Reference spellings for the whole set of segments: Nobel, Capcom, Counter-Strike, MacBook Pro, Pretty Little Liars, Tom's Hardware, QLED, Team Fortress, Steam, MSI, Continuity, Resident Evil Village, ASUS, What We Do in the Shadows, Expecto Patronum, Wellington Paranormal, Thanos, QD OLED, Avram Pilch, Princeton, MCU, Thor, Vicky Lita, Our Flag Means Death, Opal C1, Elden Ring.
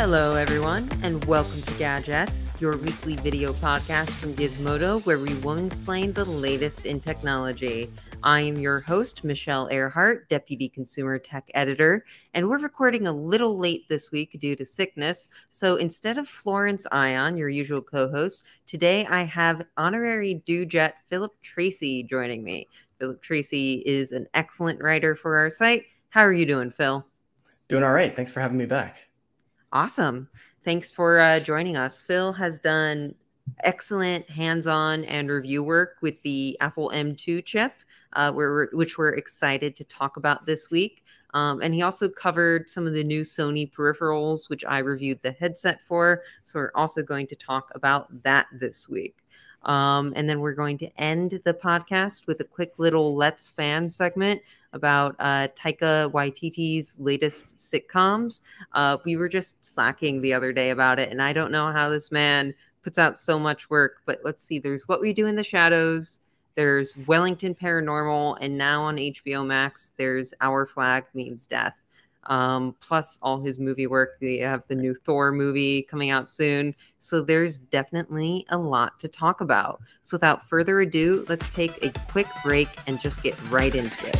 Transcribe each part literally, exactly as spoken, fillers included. Hello everyone, and welcome to Gadgets, your weekly video podcast from Gizmodo, where we will explain the latest in technology. I am your host, Michelle Earhart, Deputy Consumer Tech Editor, and we're recording a little late this week due to sickness, so instead of Florence Ion, your usual co-host, today I have honorary dude-jet Philip Tracy joining me. Philip Tracy is an excellent writer for our site. How are you doing, Phil? Doing all right. Thanks for having me back. Awesome. Thanks for uh, joining us. Phil has done excellent hands-on and review work with the Apple M two chip, uh, we're, which we're excited to talk about this week. Um, and he also covered some of the new Sony peripherals, which I reviewed the headset for. So we're also going to talk about that this week. Um, and then we're going to end the podcast with a quick little Let's Fan segment about uh, Taika Waititi's latest sitcoms. Uh, we were just slacking the other day about it, and I don't know how this man puts out so much work, but let's see. There's What We Do in the Shadows, there's Wellington Paranormal, and now on H B O Max, there's Our Flag Means Death. Um, plus all his movie work. They have the new Thor movie coming out soon. So there's definitely a lot to talk about. So without further ado, let's take a quick break and just get right into it.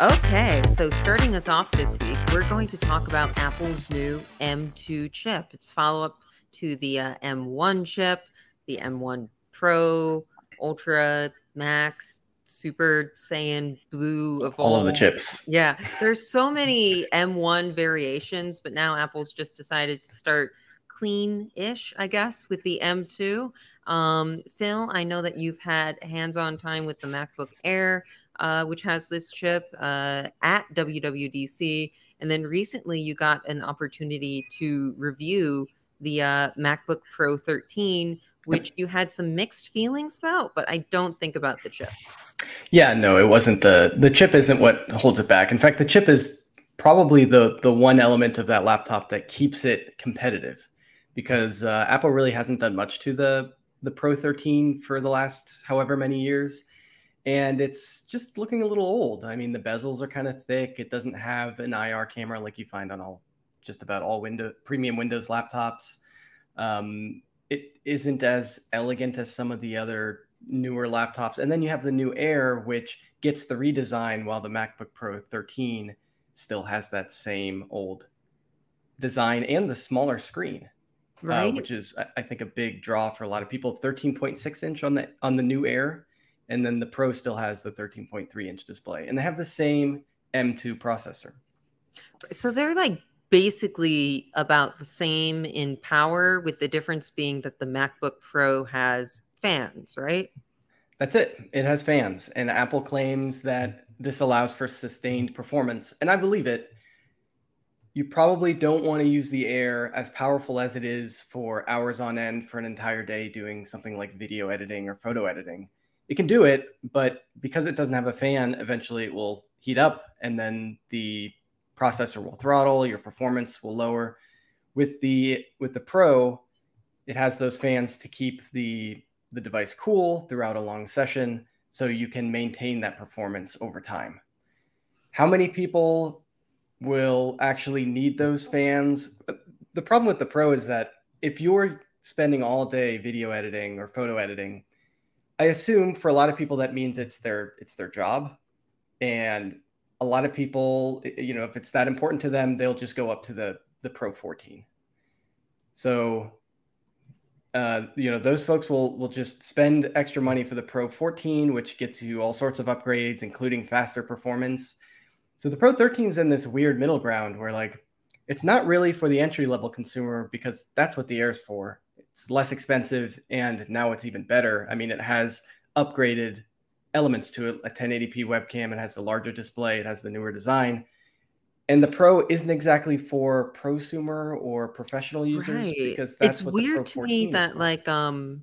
Okay, so starting us off this week, we're going to talk about Apple's new M two chip. It's follow-up to the uh, M one chip, the M one Pro, Ultra, Max, Super Saiyan Blue, Evolve. All of the chips. Yeah, there's so many M one variations, but now Apple's just decided to start clean-ish, I guess, with the M two. Um, Phil, I know that you've had hands-on time with the MacBook Air, uh, which has this chip uh, at W W D C, and then recently you got an opportunity to review the uh, MacBook Pro thirteen, which you had some mixed feelings about, but I don't think about the chip. Yeah, no, it wasn't the, the chip isn't what holds it back. In fact, the chip is probably the, the one element of that laptop that keeps it competitive, because uh, Apple really hasn't done much to the, the Pro thirteen for the last however many years. And it's just looking a little old. I mean, the bezels are kind of thick. It doesn't have an I R camera like you find on all, just about all window, premium Windows laptops. Um, It isn't as elegant as some of the other newer laptops. And then you have the new Air, which gets the redesign, while the MacBook Pro thirteen still has that same old design and the smaller screen, right? Uh, which is, I think, a big draw for a lot of people. thirteen point six inch on the on the new Air, and then the Pro still has the thirteen point three inch display. And they have the same M two processor. So they're like basically about the same in power, with the difference being that the MacBook Pro has fans, right? That's it. It has fans. And Apple claims that this allows for sustained performance. And I believe it. You probably don't want to use the Air, as powerful as it is, for hours on end for an entire day doing something like video editing or photo editing. It can do it, but because it doesn't have a fan, eventually it will heat up, and then the processor will throttle, your performance will lower. With the with the Pro, it has those fans to keep the the device cool throughout a long session, so you can maintain that performance over time. How many people will actually need those fans? The problem with the Pro is that if you're spending all day video editing or photo editing, I assume for a lot of people that means it's their it's their job. And a lot of people, you know, if it's that important to them, they'll just go up to the, the Pro fourteen. So, uh, you know, those folks will, will just spend extra money for the Pro fourteen, which gets you all sorts of upgrades, including faster performance. So the Pro thirteen is in this weird middle ground where, like, it's not really for the entry-level consumer, because that's what the Air's for. It's less expensive, and now it's even better. I mean, it has upgraded elements to it, a ten eighty p webcam. It has the larger display. It has the newer design. And the Pro isn't exactly for prosumer or professional users, right? Because that's it's what weird the Pro to me that for. Like um,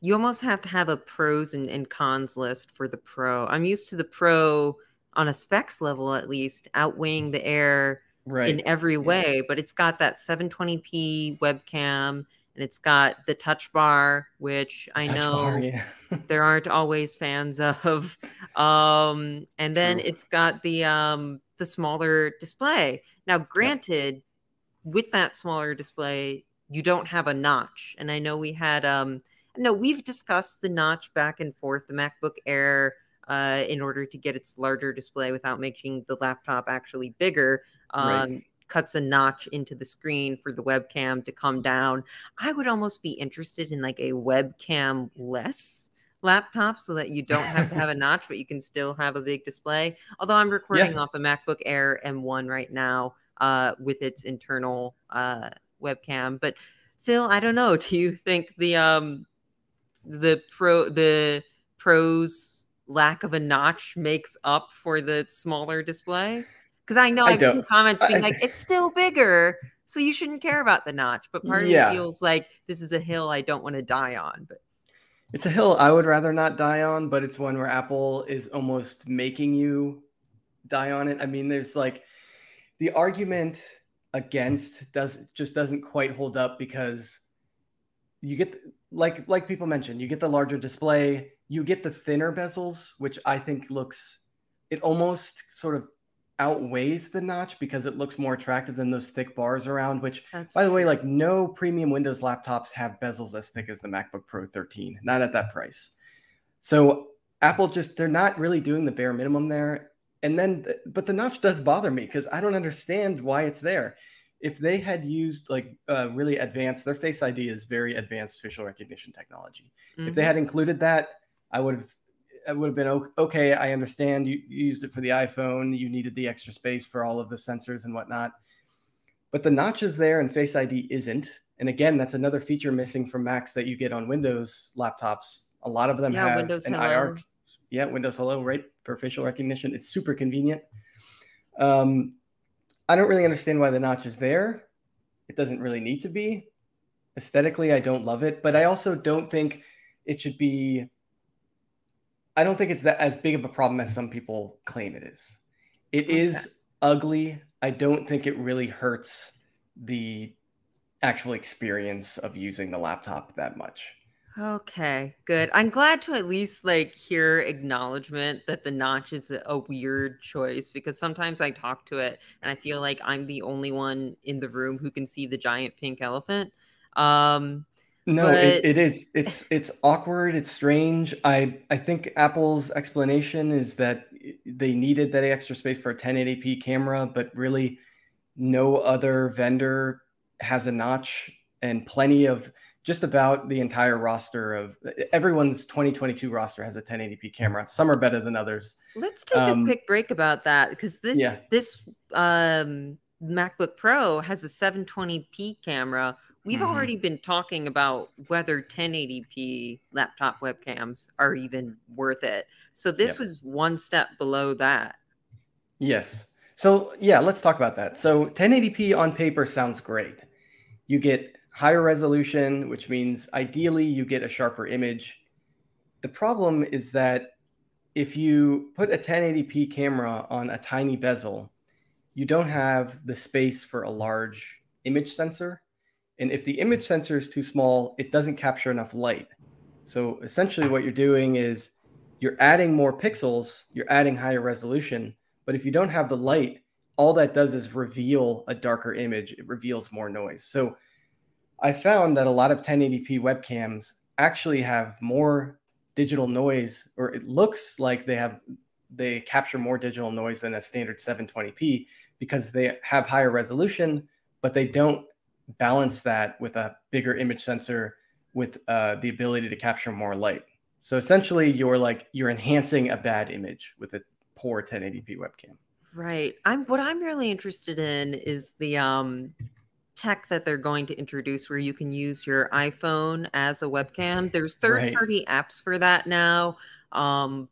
you almost have to have a pros and, and cons list for the Pro. I'm used to the Pro on a specs level, at least, outweighing the Air, right, in every way. Yeah. But it's got that seven twenty p webcam. And it's got the touch bar, which I touch know bar, yeah. There aren't always fans of. Um, and then True. It's got the um, the smaller display. Now, granted, yep. with that smaller display, you don't have a notch. And I know we had um, no, we've discussed the notch back and forth. The MacBook Air, uh, in order to get its larger display without making the laptop actually bigger, um, right. cuts a notch into the screen for the webcam to come down. I would almost be interested in like a webcam less laptop so that you don't have to have a notch, but you can still have a big display. Although I'm recording yeah. off a MacBook Air M one right now uh, with its internal uh, webcam. But Phil, I don't know. Do you think the um, the pro the pro's lack of a notch makes up for the smaller display? Because I know I've I seen comments being I, like, it's still bigger, so you shouldn't care about the notch. But part yeah. of it feels like this is a hill I don't want to die on. But it's a hill I would rather not die on, but it's one where Apple is almost making you die on it. I mean, there's like the argument against does just doesn't quite hold up because you get like like people mentioned, you get the larger display, you get the thinner bezels, which I think looks it almost sort of outweighs the notch because it looks more attractive than those thick bars around, which That's by the way, like no premium Windows laptops have bezels as thick as the MacBook Pro thirteen, not at that price. So Apple just, they're not really doing the bare minimum there. And then, but the notch does bother me because I don't understand why it's there. If they had used like uh, really advanced, their Face I D is very advanced facial recognition technology. Mm-hmm. If they had included that, I would have It would have been okay. I understand you used it for the iPhone. You needed the extra space for all of the sensors and whatnot. But the notch is there and Face I D isn't. And again, that's another feature missing from Macs that you get on Windows laptops. A lot of them yeah, have Windows an I R. Yeah, Windows Hello, right? For facial recognition. It's super convenient. Um, I don't really understand why the notch is there. It doesn't really need to be. Aesthetically, I don't love it. But I also don't think it should be... I don't think it's that as big of a problem as some people claim it is. It okay. is ugly. I don't think it really hurts the actual experience of using the laptop that much. Okay, good. I'm glad to at least like hear acknowledgement that the notch is a weird choice because sometimes I talk to it and I feel like I'm the only one in the room who can see the giant pink elephant. Um, No, but... it, it is. It's it's awkward. It's strange. I, I think Apple's explanation is that they needed that extra space for a ten eighty p camera, but really no other vendor has a notch and plenty of just about the entire roster of everyone's twenty twenty-two roster has a ten eighty p camera. Some are better than others. Let's take um, a quick break about that because this yeah. this um, MacBook Pro has a seven twenty p camera. We've mm-hmm. already been talking about whether ten eighty p laptop webcams are even worth it. So this yep. was one step below that. Yes. So yeah, let's talk about that. So ten eighty p on paper sounds great. You get higher resolution, which means ideally you get a sharper image. The problem is that if you put a ten eighty p camera on a tiny bezel, you don't have the space for a large image sensor. And if the image sensor is too small, it doesn't capture enough light. So essentially what you're doing is you're adding more pixels, you're adding higher resolution, but if you don't have the light, all that does is reveal a darker image. It reveals more noise. So I found that a lot of ten eighty p webcams actually have more digital noise, or it looks like they have, they capture more digital noise than a standard seven twenty p because they have higher resolution, but they don't balance that with a bigger image sensor with uh, the ability to capture more light. So essentially you're like, you're enhancing a bad image with a poor ten eighty p webcam. Right. I'm what I'm really interested in is the um, tech that they're going to introduce where you can use your iPhone as a webcam. There's third-party right. apps for that now. Um,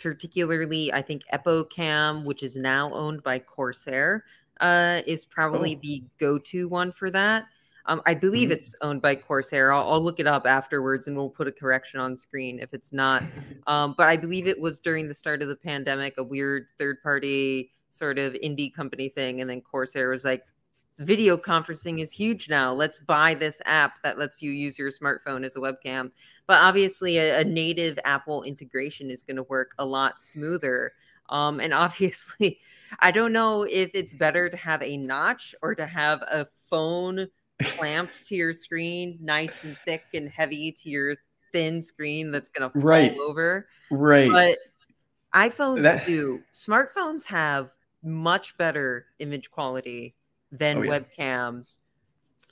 particularly, I think EpoCam, which is now owned by Corsair, uh is probably oh. the go-to one for that. um I believe mm-hmm. it's owned by Corsair. I'll, I'll look it up afterwards and we'll put a correction on screen if it's not. Um but I believe it was during the start of the pandemic, a weird third-party sort of indie company thing, and then Corsair was like, video conferencing is huge now, let's buy this app that lets you use your smartphone as a webcam. But obviously a, a native Apple integration is going to work a lot smoother. Um, and obviously, I don't know if it's better to have a notch or to have a phone clamped to your screen, nice and thick and heavy to your thin screen that's going to fall right. over. Right. But iPhones that... do. Smartphones have much better image quality than oh, yeah. webcams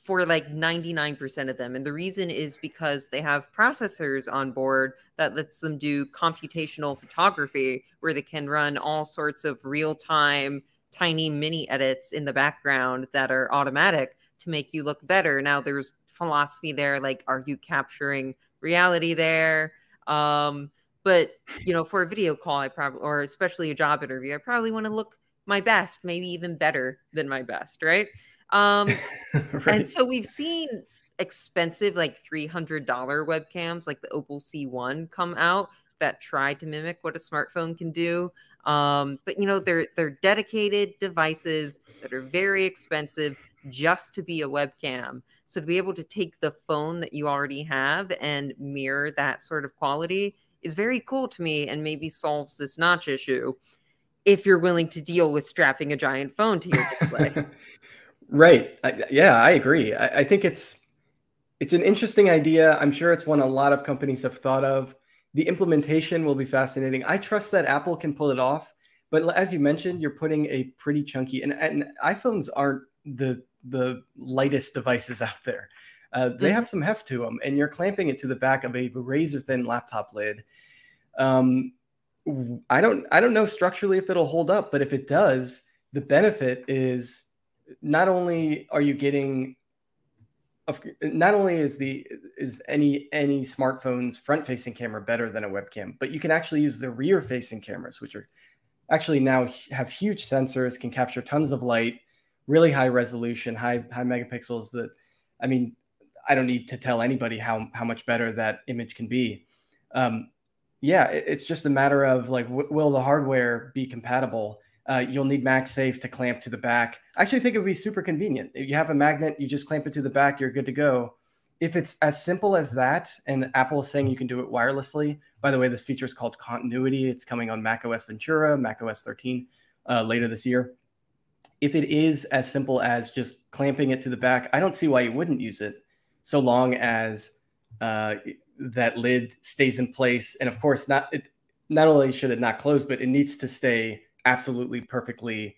for like ninety-nine percent of them. And the reason is because they have processors on board that lets them do computational photography where they can run all sorts of real-time tiny mini edits in the background that are automatic to make you look better. Now there's philosophy there, like, are you capturing reality there? Um, but, you know, for a video call, I probably, or especially a job interview, I probably want to look my best, maybe even better than my best, right? Um, right. And so we've seen expensive, like three hundred dollar webcams, like the Opal C one, come out that try to mimic what a smartphone can do. Um, but you know, they're they're dedicated devices that are very expensive just to be a webcam. So to be able to take the phone that you already have and mirror that sort of quality is very cool to me, and maybe solves this notch issue if you're willing to deal with strapping a giant phone to your display. Right. I, yeah, I agree. I, I think it's it's an interesting idea. I'm sure it's one a lot of companies have thought of. The implementation will be fascinating. I trust that Apple can pull it off. But as you mentioned, you're putting a pretty chunky, and, and iPhones aren't the the lightest devices out there. Uh, they have some heft to them, and you're clamping it to the back of a razor thin laptop lid. Um, I don't I don't know structurally if it'll hold up, but if it does, the benefit is not only are you getting, not only is the is any any smartphone's front facing camera better than a webcam, but you can actually use the rear facing cameras, which are actually now have huge sensors, can capture tons of light, really high resolution, high high megapixels. That, I mean, I don't need to tell anybody how how much better that image can be. Um, yeah, it's just a matter of like, w will the hardware be compatible? Uh, you'll need MagSafe to clamp to the back. I actually think it would be super convenient. If you have a magnet, you just clamp it to the back, you're good to go. If it's as simple as that, and Apple is saying you can do it wirelessly. By the way, this feature is called Continuity. It's coming on macOS Ventura, macOS thirteen uh, later this year. If it is as simple as just clamping it to the back, I don't see why you wouldn't use it, so long as uh, that lid stays in place. And of course, not it, not only should it not close, but it needs to stay absolutely perfectly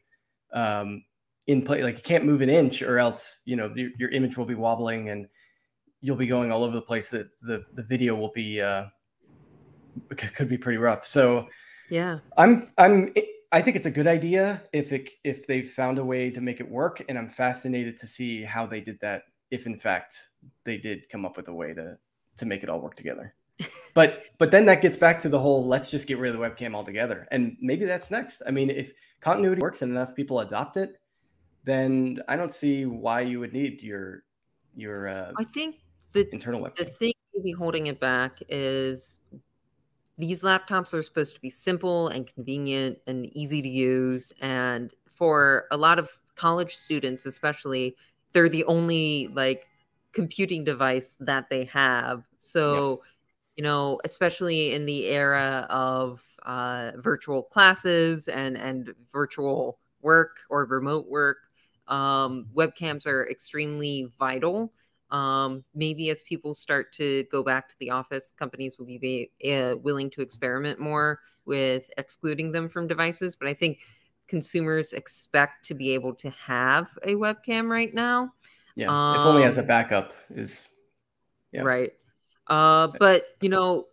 um, in place. Like, you can't move an inch, or else, you know, your, your image will be wobbling and you'll be going all over the place. That the the video will be uh, could be pretty rough. So yeah, I'm I'm I think it's a good idea if it if they've found a way to make it work, and I'm fascinated to see how they did that. If in fact they did come up with a way to to make it all work together. But but then that gets back to the whole, let's just get rid of the webcam altogether. And maybe that's next. I mean, if Continuity works and enough people adopt it, then I don't see why you would need your your uh, I think the internal webcam. The thing to be holding it back is these laptops are supposed to be simple and convenient and easy to use. And for a lot of college students especially, they're the only like computing device that they have. So yep. You know, especially in the era of uh, virtual classes and, and virtual work or remote work, um, webcams are extremely vital. Um, maybe as people start to go back to the office, companies will be uh, willing to experiment more with excluding them from devices. But I think consumers expect to be able to have a webcam right now. Yeah, um, if only as a backup is... Yeah. Right. Uh, but you know,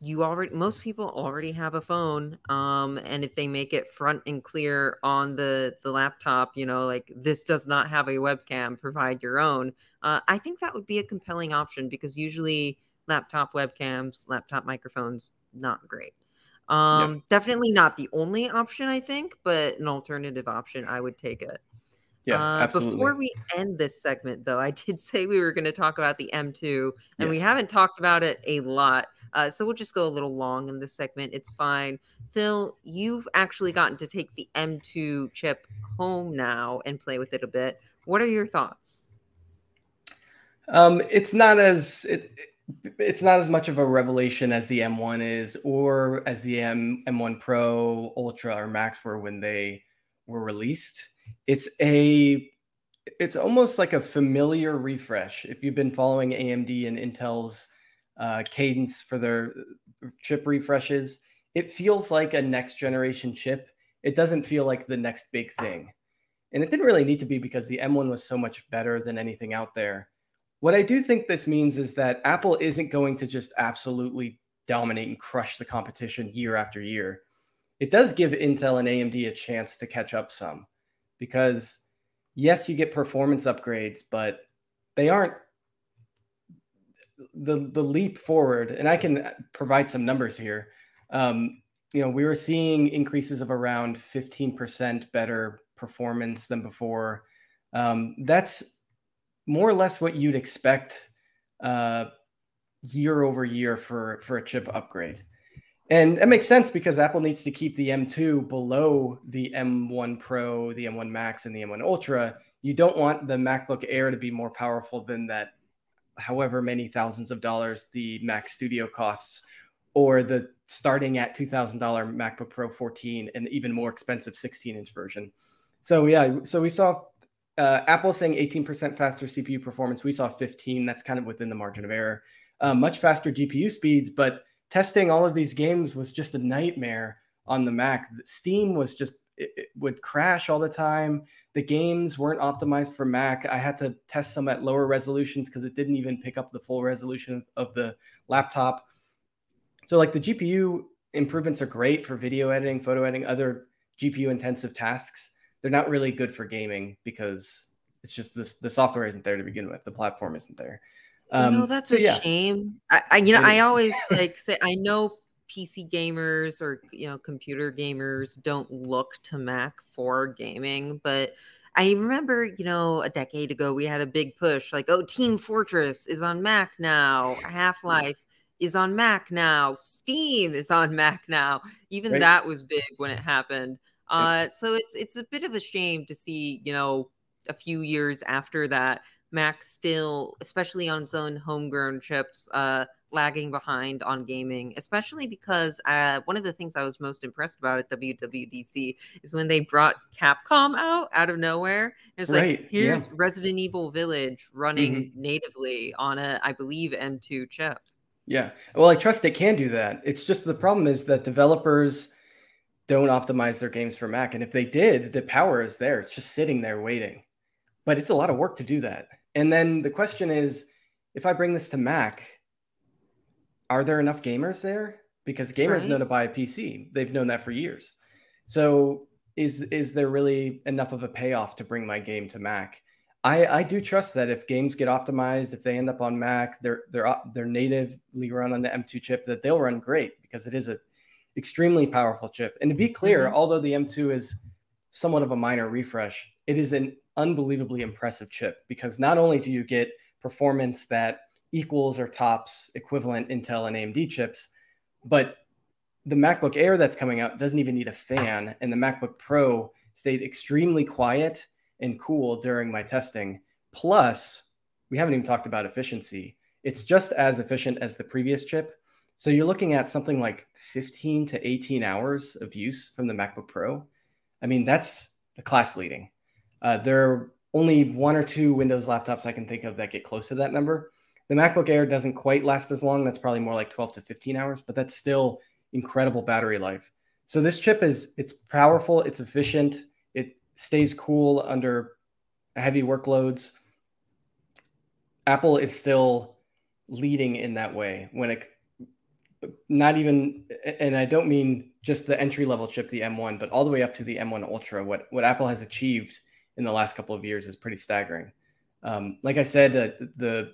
you already, most people already have a phone. Um, and if they make it front and clear on the, the laptop, you know, like, this does not have a webcam, provide your own. Uh, I think that would be a compelling option, because usually laptop webcams, laptop microphones, not great. Um, yeah. Definitely not the only option, I think, but an alternative option, I would take it. Yeah, uh, absolutely. Before we end this segment, though, I did say we were going to talk about the M two, and yes. we haven't talked about it a lot. Uh, so we'll just go a little long in this segment. It's fine. Phil, you've actually gotten to take the M two chip home now and play with it a bit. What are your thoughts? Um, it's not as it, it's not as much of a revelation as the M one is, or as the M M1 Pro, Ultra, or Max were when they were released. It's a, it's almost like a familiar refresh. If you've been following A M D and Intel's uh, cadence for their chip refreshes, it feels like a next generation chip. It doesn't feel like the next big thing. And it didn't really need to be, because the M one was so much better than anything out there. What I do think this means is that Apple isn't going to just absolutely dominate and crush the competition year after year. It does give Intel and A M D a chance to catch up some, because yes, you get performance upgrades, but they aren't the, the leap forward. And I can provide some numbers here. Um, you know, we were seeing increases of around fifteen percent better performance than before. Um, that's more or less what you'd expect uh, year over year for, for a chip upgrade. And that makes sense, because Apple needs to keep the M two below the M one Pro, the M one Max, and the M one Ultra. You don't want the MacBook Air to be more powerful than that, however many thousands of dollars the Mac Studio costs, or the starting at two thousand dollar MacBook Pro fourteen and even more expensive sixteen inch version. So yeah, so we saw Uh, Apple saying eighteen percent faster C P U performance. We saw fifteen. That's kind of within the margin of error. Uh, much faster G P U speeds, but testing all of these games was just a nightmare on the Mac. Steam was just, it, it would crash all the time. The games weren't optimized for Mac. I had to test some at lower resolutions because it didn't even pick up the full resolution of the laptop. So like the G P U improvements are great for video editing, photo editing, other G P U intensive tasks. They're not really good for gaming, because it's just this, the software isn't there to begin with. The platform isn't there. Um, no, that's so, a yeah. shame. I, I, you know, I always like say, I know P C gamers or, you know, computer gamers don't look to Mac for gaming, but I remember, you know, a decade ago, we had a big push like, oh, Team Fortress is on Mac now. Half-Life is on Mac now. Steam is on Mac now. Even right. that was big when it happened. Uh, so it's it's a bit of a shame to see, you know, a few years after that, Mac still, especially on its own homegrown chips, uh, lagging behind on gaming, especially because uh, one of the things I was most impressed about at W W D C is when they brought Capcom out out of nowhere. It's right. like, here's yeah. Resident Evil Village running mm-hmm. natively on a, I believe, M two chip. Yeah, well, I trust they can do that. It's just the problem is that developers don't optimize their games for Mac. And if they did, the power is there. It's just sitting there waiting. But it's a lot of work to do that. And then the question is, if I bring this to Mac, are there enough gamers there? Because gamers right. know to buy a P C. They've known that for years. So is, is there really enough of a payoff to bring my game to Mac? I, I do trust that if games get optimized, if they end up on Mac, they're, they're, they're natively run on the M two chip, that they'll run great, because it is a extremely powerful chip. And to be clear, mm-hmm. although the M two is somewhat of a minor refresh, it is an unbelievably impressive chip, because not only do you get performance that equals or tops equivalent Intel and A M D chips, but the MacBook Air that's coming out doesn't even need a fan. And the MacBook Pro stayed extremely quiet and cool during my testing. Plus, we haven't even talked about efficiency. It's just as efficient as the previous chip. So you're looking at something like fifteen to eighteen hours of use from the MacBook Pro. I mean, that's the class leading. Uh, there are only one or two Windows laptops I can think of that get close to that number. The MacBook Air doesn't quite last as long. That's probably more like twelve to fifteen hours, but that's still incredible battery life. So this chip is, it's powerful, it's efficient, it stays cool under heavy workloads. Apple is still leading in that way when it, not even, and I don't mean just the entry-level chip, the M one, but all the way up to the M one Ultra. What what Apple has achieved in the last couple of years is pretty staggering. Um, like I said, uh, the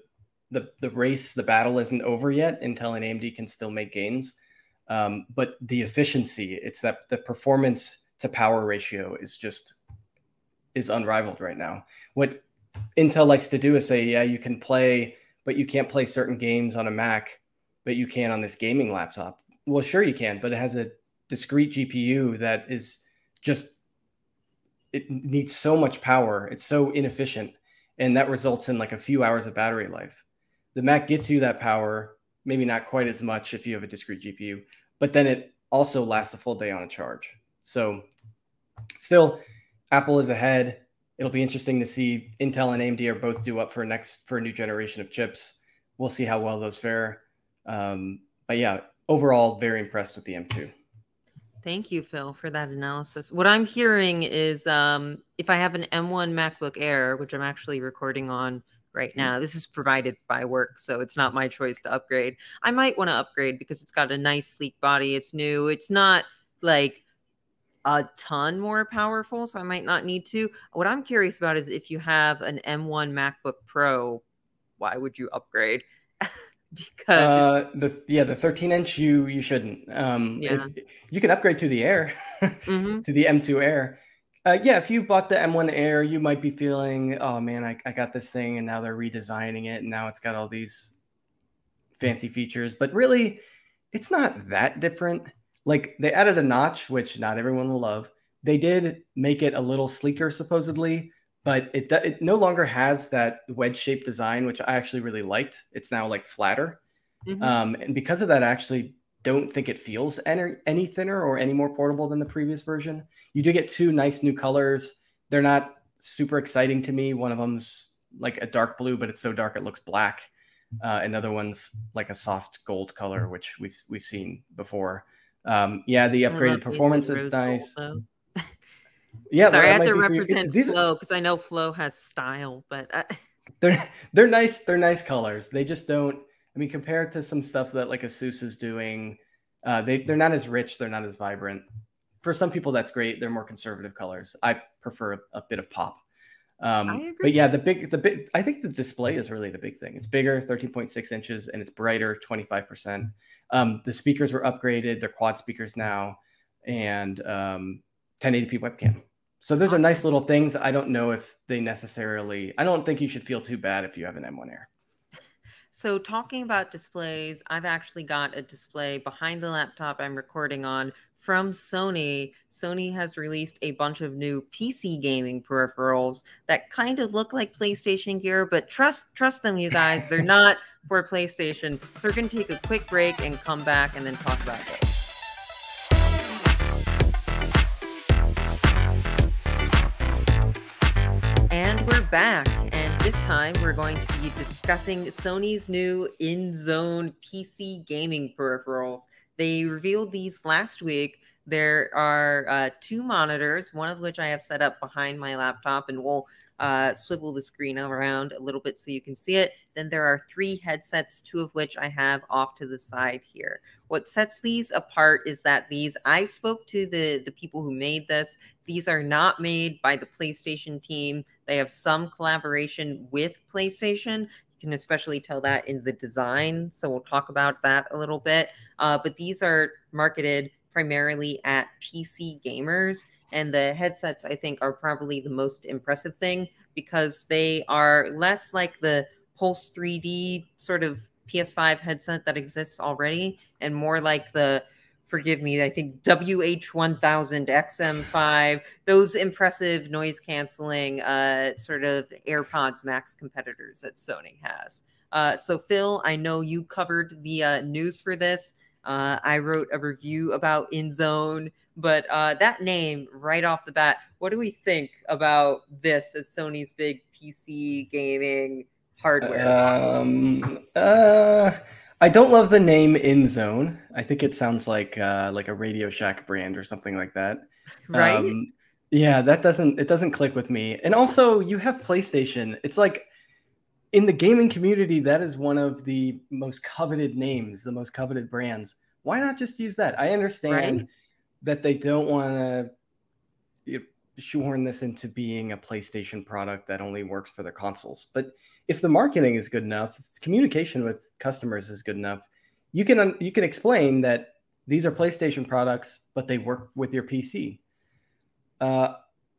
the the race, the battle isn't over yet. Intel and A M D can still make gains, um, but the efficiency, it's that the performance to power ratio is just is unrivaled right now. What Intel likes to do is say, yeah, you can play, but you can't play certain games on a Mac, but you can on this gaming laptop. Well, sure you can, but it has a discrete G P U that is just, it needs so much power. It's so inefficient. And that results in like a few hours of battery life. The Mac gets you that power, maybe not quite as much if you have a discrete G P U, but then it also lasts a full day on a charge. So still, Apple is ahead. It'll be interesting to see. Intel and A M D are both due up for next for a new generation of chips. We'll see how well those fare. Um, but yeah, overall, very impressed with the M two. Thank you, Phil, for that analysis. What I'm hearing is um, if I have an M one MacBook Air, which I'm actually recording on right now, this is provided by work, so it's not my choice to upgrade. I might want to upgrade because it's got a nice, sleek body. It's new. It's not like a ton more powerful, so I might not need to. What I'm curious about is if you have an M one MacBook Pro, why would you upgrade? Because uh, the yeah the thirteen inch you you shouldn't. Um, yeah, if, you can upgrade to the Air, mm-hmm. to the M two Air. Uh, yeah, if you bought the M one Air, you might be feeling, oh man, I, I got this thing, and now they're redesigning it, and now it's got all these fancy features. But really, it's not that different. Like, they added a notch, which not everyone will love. They did make it a little sleeker, supposedly, but it, it no longer has that wedge-shaped design, which I actually really liked. It's now, like, flatter. Mm-hmm. Um, and because of that, I actually don't think it feels any, any thinner or any more portable than the previous version. You do get two nice new colors. They're not super exciting to me. One of them's, like, a dark blue, but it's so dark it looks black. Uh, another one's, like, a soft gold color, which we've, we've seen before. Um, yeah, the upgraded performance is nice. Gold, yeah, sorry, I have to represent these Flo because I know Flo has style, but I... they're they're nice. They're nice colors. They just don't. I mean, compared to some stuff that like ASUS is doing, uh, they they're not as rich. They're not as vibrant. For some people, that's great. They're more conservative colors. I prefer a, a bit of pop. Um, I agree. But yeah, the big the big. I think the display is really the big thing. It's bigger, thirteen point six inches, and it's brighter, twenty-five percent. Um, the speakers were upgraded. They're quad speakers now, and um, ten eighty p webcam. So those awesome. Are nice little things. I don't know if they necessarily, I don't think you should feel too bad if you have an M one Air. So talking about displays, I've actually got a display behind the laptop I'm recording on from Sony. Sony has released a bunch of new P C gaming peripherals that kind of look like PlayStation gear, but trust trust them, you guys. They're not for PlayStation. So we're going to take a quick break and come back and then talk about it. And we're back. And this time we're going to be discussing Sony's new InZone P C gaming peripherals. They revealed these last week. There are uh, two monitors, one of which I have set up behind my laptop, and we'll uh, swivel the screen around a little bit so you can see it. Then there are three headsets, two of which I have off to the side here. What sets these apart is that these, I spoke to the, the people who made this. These are not made by the PlayStation team. They have some collaboration with PlayStation. You can especially tell that in the design. So we'll talk about that a little bit. Uh, but these are marketed primarily at P C gamers. And the headsets, I think, are probably the most impressive thing because they are less like the Pulse three D sort of P S five headset that exists already and more like the, forgive me, I think W H one thousand X M five, those impressive noise-canceling uh, sort of AirPods Max competitors that Sony has. Uh, so, Phil, I know you covered the uh, news for this. Uh, I wrote a review about InZone, but uh, that name right off the bat, what do we think about this as Sony's big P C gaming hardware? Um, uh, I don't love the name InZone. I think it sounds like uh, like a Radio Shack brand or something like that. Right? Um, yeah, that doesn't it doesn't click with me. And also, you have PlayStation. It's like in the gaming community, that is one of the most coveted names, the most coveted brands. Why not just use that? I understand right? that they don't want to you know, shoehorn this into being a PlayStation product that only works for their consoles, but if the marketing is good enough, if communication with customers is good enough, you can you can explain that these are PlayStation products, but they work with your P C. Uh,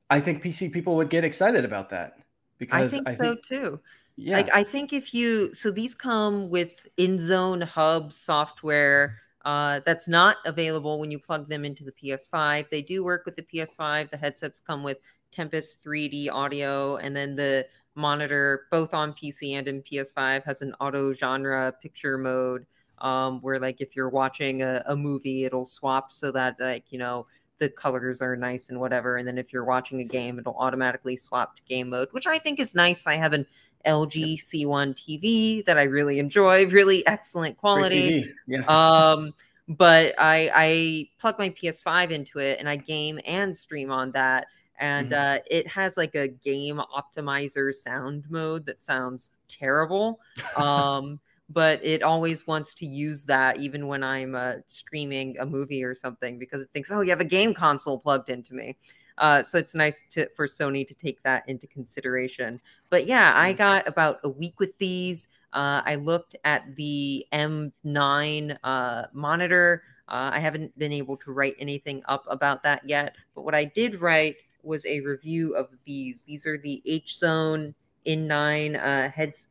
I think P C people would get excited about that because I think I so think, too. Yeah, like I think if you so these come with InZone Hub software uh, that's not available when you plug them into the P S five. They do work with the P S five. The headsets come with Tempest three D audio, and then the monitor, both on P C and in P S five, has an auto genre picture mode um, where, like, if you're watching a, a movie, it'll swap so that, like, you know, the colors are nice and whatever. And then if you're watching a game, it'll automatically swap to game mode, which I think is nice. I have an L G C one T V that I really enjoy, really excellent quality. Yeah. Um, but I, I plug my P S five into it and I game and stream on that. And mm-hmm. uh, it has like a game optimizer sound mode that sounds terrible. Um, but it always wants to use that even when I'm uh, streaming a movie or something, because it thinks, oh, you have a game console plugged into me. Uh, so it's nice to, for Sony to take that into consideration. But yeah, I got about a week with these. Uh, I looked at the M nine uh, monitor. Uh, I haven't been able to write anything up about that yet. But what I did write was a review of these. These are the HZone N nine uh, heads,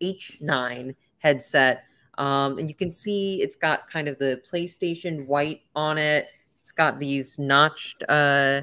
H nine headset. Um, and you can see it's got kind of the PlayStation white on it. It's got these notched uh,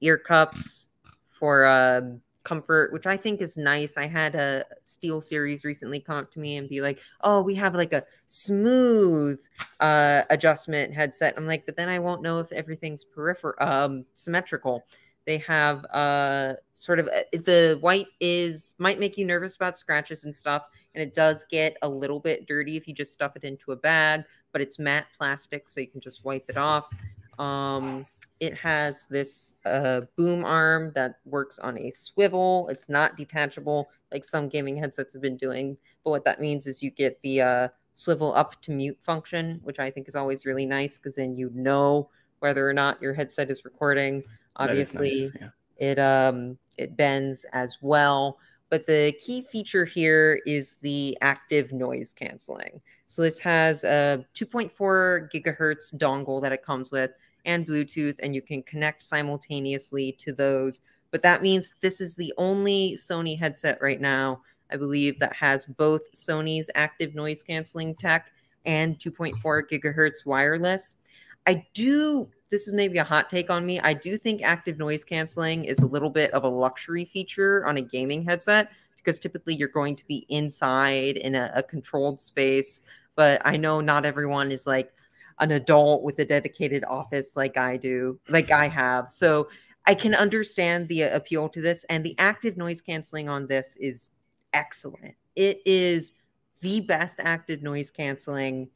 ear cups for uh, comfort, which I think is nice. I had a Steel Series recently come up to me and be like, oh, we have like a smooth uh, adjustment headset. I'm like, but then I won't know if everything's peripheral, um, symmetrical. They have uh, sort of a, the white is might make you nervous about scratches and stuff. And it does get a little bit dirty if you just stuff it into a bag, but it's matte plastic, so you can just wipe it off. Um, it has this uh, boom arm that works on a swivel. It's not detachable like some gaming headsets have been doing. But what that means is you get the uh, swivel up to mute function, which I think is always really nice because then you know whether or not your headset is recording. Obviously, that is nice. Yeah. it um, it bends as well. But the key feature here is the active noise canceling. So this has a two point four gigahertz dongle that it comes with and Bluetooth, and you can connect simultaneously to those. But that means this is the only Sony headset right now, I believe, that has both Sony's active noise canceling tech and two point four gigahertz wireless. I do, this is maybe a hot take on me, I do think active noise canceling is a little bit of a luxury feature on a gaming headset, because typically you're going to be inside in a, a controlled space. But I know not everyone is like an adult with a dedicated office like I do, like I have. So I can understand the appeal to this. And the active noise canceling on this is excellent. It is the best active noise canceling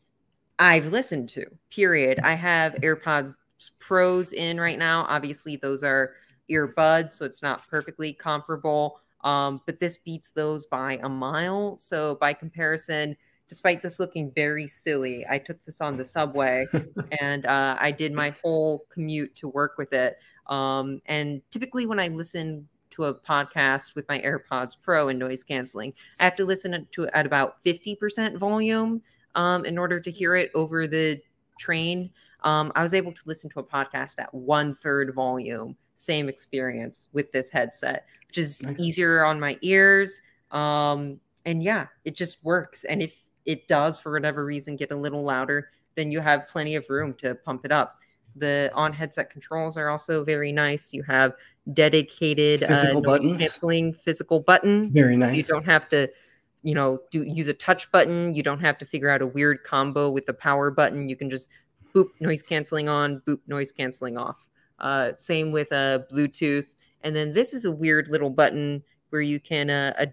I've listened to, period. I have AirPods Pros in right now. Obviously, those are earbuds, so it's not perfectly comparable. Um, but this beats those by a mile. So by comparison, despite this looking very silly, I took this on the subway and uh, I did my whole commute to work with it. Um, and typically when I listen to a podcast with my AirPods Pro and noise canceling, I have to listen to it at about fifty percent volume. Um, in order to hear it over the train, um, I was able to listen to a podcast at one third volume. Same experience with this headset, which is nice. Easier on my ears. Um, and yeah, it just works. And if it does, for whatever reason, get a little louder, then you have plenty of room to pump it up. The on headset controls are also very nice. You have dedicated physical uh, buttons, canceling physical button. Very nice. You don't have to, you know, do use a touch button. You don't have to figure out a weird combo with the power button. You can just boop noise canceling on, boop noise canceling off. Uh, same with uh, Bluetooth. And then this is a weird little button where you can uh, uh,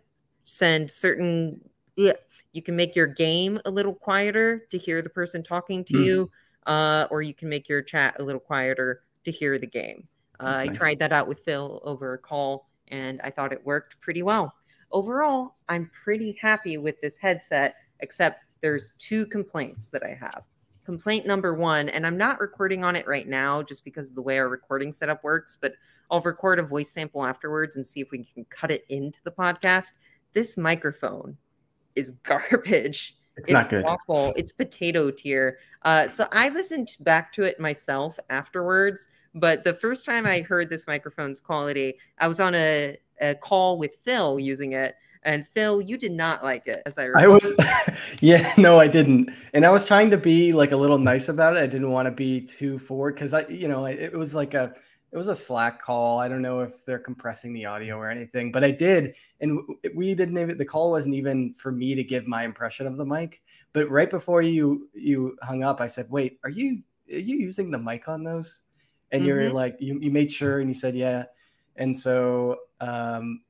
send certain, yeah, you can make your game a little quieter to hear the person talking to mm. you, uh, or you can make your chat a little quieter to hear the game. Uh, I nice. tried that out with Phil over a call, and I thought it worked pretty well. Overall, I'm pretty happy with this headset, except there's two complaints that I have. Complaint number one, and I'm not recording on it right now just because of the way our recording setup works, but I'll record a voice sample afterwards and see if we can cut it into the podcast. This microphone is garbage. It's, it's not good. Awful. It's potato tier. Uh, so I listened back to it myself afterwards, but the first time I heard this microphone's quality, I was on a a call with Phil using it, and Phil, you did not like it, as I remember. I was, yeah, no, I didn't, and I was trying to be like a little nice about it. I didn't want to be too forward because I, you know, it was like a it was a Slack call. I don't know if they're compressing the audio or anything, but I did. And we didn't even, the call wasn't even for me to give my impression of the mic. But right before you you hung up, I said, wait, are you are you using the mic on those? And mm-hmm. you're like, you, you made sure and you said, yeah. And so, um,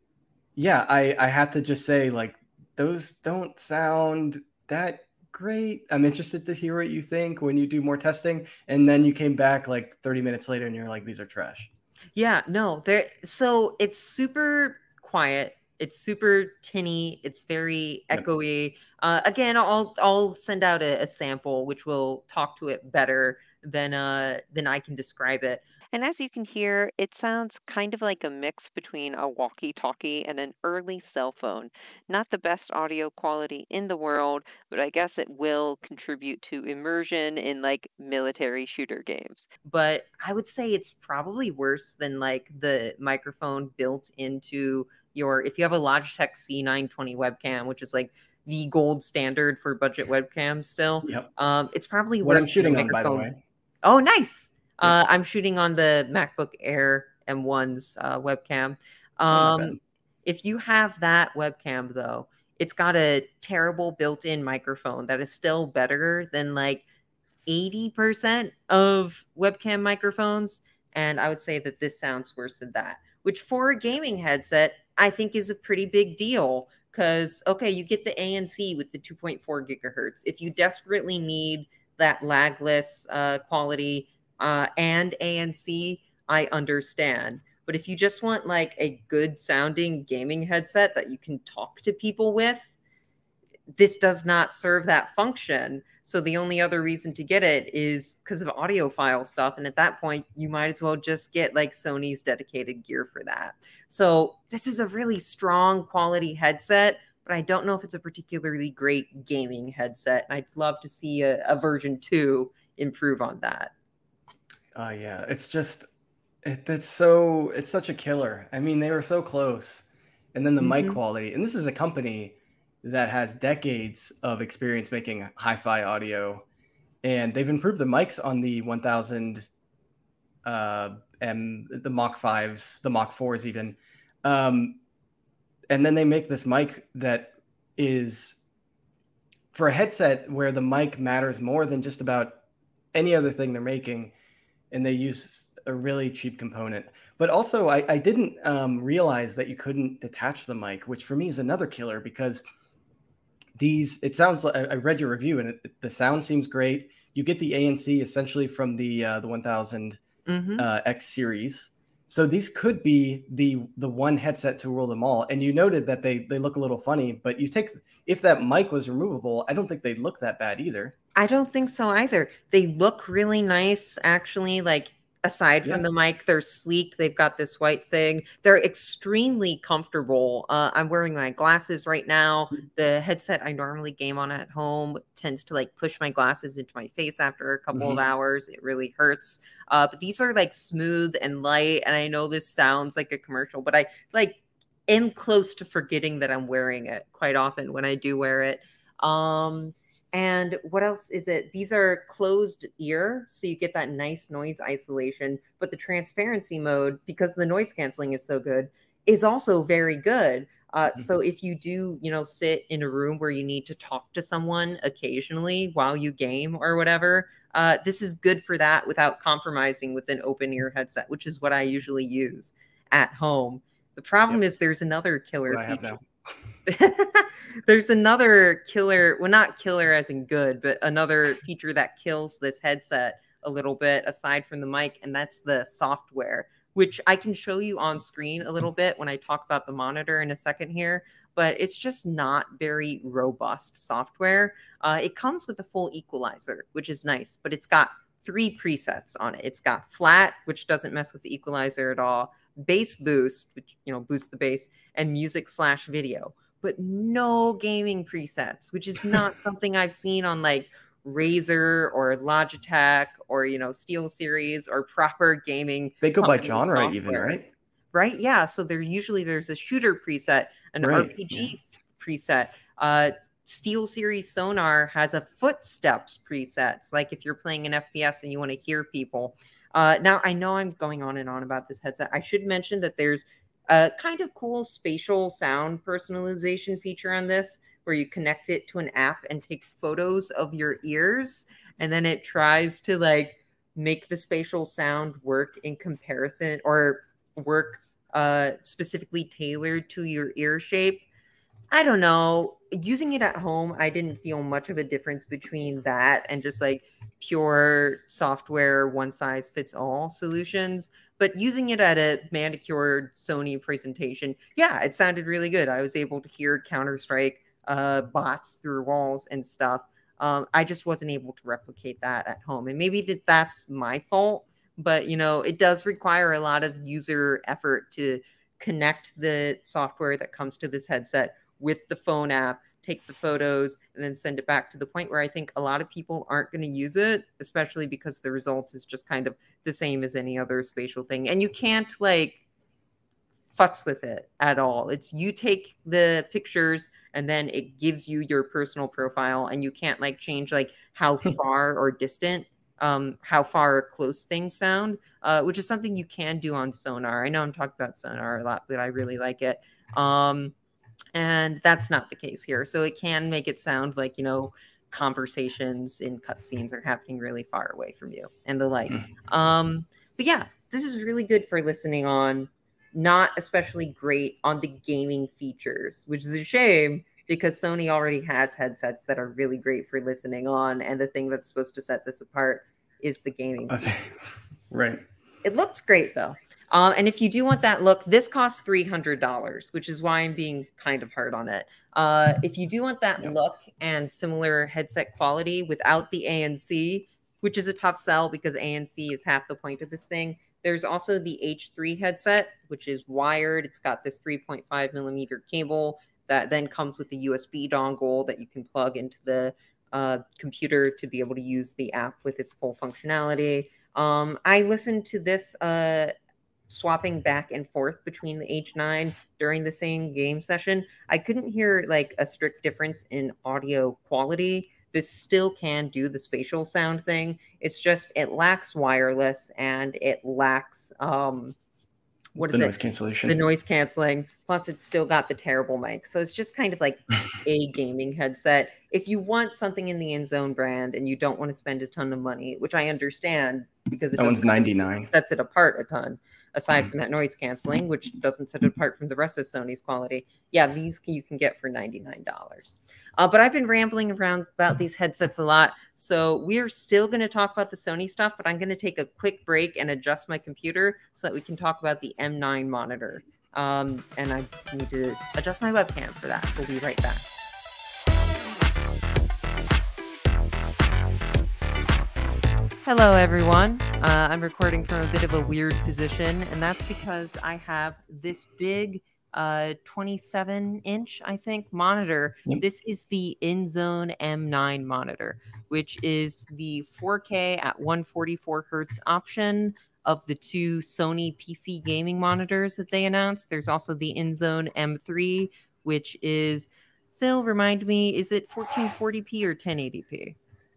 yeah, I, I had to just say, like, those don't sound that great. I'm interested to hear what you think when you do more testing. And then you came back like thirty minutes later and you're like, these are trash. Yeah, no, they're, so it's super quiet. It's super tinny. It's very echoey. Yep. Uh, again, I'll, I'll send out a, a sample, which will talk to it better than, uh, than I can describe it. And as you can hear, it sounds kind of like a mix between a walkie-talkie and an early cell phone. Not the best audio quality in the world, but I guess it will contribute to immersion in like military shooter games. But I would say it's probably worse than like the microphone built into your, if you have a Logitech C nine twenty webcam, which is like the gold standard for budget webcams still. Yep. Um, it's probably worse. What I'm shooting on, by the way. Oh, nice. Uh, I'm shooting on the MacBook Air M one's uh, webcam. Um, if you have that webcam, though, it's got a terrible built-in microphone that is still better than like eighty percent of webcam microphones. And I would say that this sounds worse than that, which for a gaming headset, I think is a pretty big deal. Because, okay, you get the A N C with the two point four gigahertz. If you desperately need that lagless uh, quality Uh, and A N C, I understand. But if you just want like a good sounding gaming headset that you can talk to people with, this does not serve that function. So the only other reason to get it is because of audiophile stuff. And at that point, you might as well just get like Sony's dedicated gear for that. So this is a really strong quality headset, but I don't know if it's a particularly great gaming headset. And I'd love to see a, a version two improve on that. Oh, uh, yeah, it's just, it, it's so, it's such a killer. I mean, they were so close. And then the mm-hmm. mic quality, and this is a company that has decades of experience making hi-fi audio, and they've improved the mics on the one thousand, uh, and the Mach fives, the Mach fours even. Um, and then they make this mic that is, for a headset where the mic matters more than just about any other thing they're making, and they use a really cheap component. But also, I, I didn't um, realize that you couldn't detach the mic, which for me is another killer, because these, it sounds like, I read your review and it, the sound seems great. You get the A N C essentially from the uh, the one thousand mm-hmm. uh, X series. So these could be the the one headset to rule them all. And you noted that they they look a little funny, but you take, if that mic was removable, I don't think they'd look that bad either. I don't think so either. They look really nice, actually. Like, aside yeah. from the mic, they're sleek. They've got this white thing. They're extremely comfortable. Uh, I'm wearing my glasses right now. The headset I normally game on at home tends to, like, push my glasses into my face after a couple mm-hmm. of hours. It really hurts. Uh, but these are, like, smooth and light. And I know this sounds like a commercial, but I, like, am close to forgetting that I'm wearing it quite often when I do wear it. Um... And what else is it? These are closed ear, so you get that nice noise isolation. But the transparency mode, because the noise canceling is so good, is also very good. Uh, mm-hmm. So if you do, you know, sit in a room where you need to talk to someone occasionally while you game or whatever, uh, this is good for that without compromising with an open ear headset, which is what I usually use at home. The problem yep. is there's another killer what feature. I have now. There's another killer, well, not killer as in good, but another feature that kills this headset a little bit aside from the mic, and that's the software, which I can show you on screen a little bit when I talk about the monitor in a second here, but it's just not very robust software. Uh, it comes with a full equalizer, which is nice, but it's got three presets on it. It's got flat, which doesn't mess with the equalizer at all, bass boost, which, you know, boosts the bass, and music slash video. But no gaming presets, which is not something I've seen on like Razer or Logitech or, you know, Steel Series or proper gaming. They go by genre software. Even, right? Right, yeah. So there usually there's a shooter preset, an right. R P G yeah. preset. Uh, Steel Series Sonar has a footsteps presets, like if you're playing an F P S and you want to hear people. Uh, now, I know I'm going on and on about this headset. I should mention that there's a kind of cool spatial sound personalization feature on this, where you connect it to an app and take photos of your ears, and then it tries to like make the spatial sound work in comparison, or work uh, specifically tailored to your ear shape. I don't know. Using it at home, I didn't feel much of a difference between that and just like pure software, one size fits all solutions. But using it at a manicured Sony presentation, yeah, it sounded really good. I was able to hear Counter-Strike uh, bots through walls and stuff. Um, I just wasn't able to replicate that at home. And maybe that that's my fault, but you know, it does require a lot of user effort to connect the software that comes to this headset with the phone app, take the photos, and then send it back, to the point where I think a lot of people aren't going to use it, especially because the result is just kind of the same as any other spatial thing. And you can't like futz with it at all. It's you take the pictures and then it gives you your personal profile, and you can't like change like how far or distant, um, how far or close things sound, uh, which is something you can do on Sonar. I know I'm talking about Sonar a lot, but I really like it. Um, And that's not the case here. So it can make it sound like, you know, conversations in cutscenes are happening really far away from you and the like. Mm. Um, but yeah, this is really good for listening on. Not especially great on the gaming features, which is a shame because Sony already has headsets that are really great for listening on. And the thing that's supposed to set this apart is the gaming. Right. It looks great, though. Um, and if you do want that look, this costs three hundred dollars, which is why I'm being kind of hard on it. Uh, if you do want that look and similar headset quality without the A N C, which is a tough sell because A N C is half the point of this thing, there's also the H three headset, which is wired. It's got this three point five millimeter cable that then comes with a U S B dongle that you can plug into the uh, computer to be able to use the app with its full functionality. Um, I listened to this uh swapping back and forth between the H nine during the same game session. I couldn't hear like a strict difference in audio quality. This still can do the spatial sound thing. It's just it lacks wireless and it lacks um what is it? The noise cancellation. The noise canceling. Plus it's still got the terrible mic. So it's just kind of like a gaming headset. If you want something in the InZone brand and you don't want to spend a ton of money, which I understand because it that one's ninety-nine. Sets it apart a ton. Aside from that noise canceling, which doesn't set it apart from the rest of Sony's quality. Yeah, these you can get for ninety-nine dollars. Uh, but I've been rambling around about these headsets a lot. So we're still going to talk about the Sony stuff, but I'm going to take a quick break and adjust my computer so that we can talk about the M nine monitor. Um, and I need to adjust my webcam for that. So we'll be right back. Hello, everyone. Uh, I'm recording from a bit of a weird position, and that's because I have this big twenty-seven inch, uh, I think, monitor. Yep. This is the InZone M nine monitor, which is the four K at one forty-four hertz option of the two Sony P C gaming monitors that they announced. There's also the InZone M three, which is, Phil, remind me, is it fourteen forty p or ten eighty p?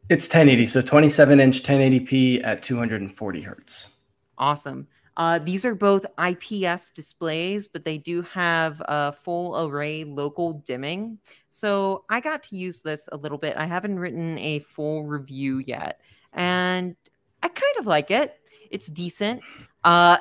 It's ten eighty, so twenty-seven inch ten eighty p at two forty hertz. Awesome. Uh, these are both I P S displays, but they do have a full array local dimming. So I got to use this a little bit. I haven't written a full review yet, and I kind of like it. It's decent. Uh,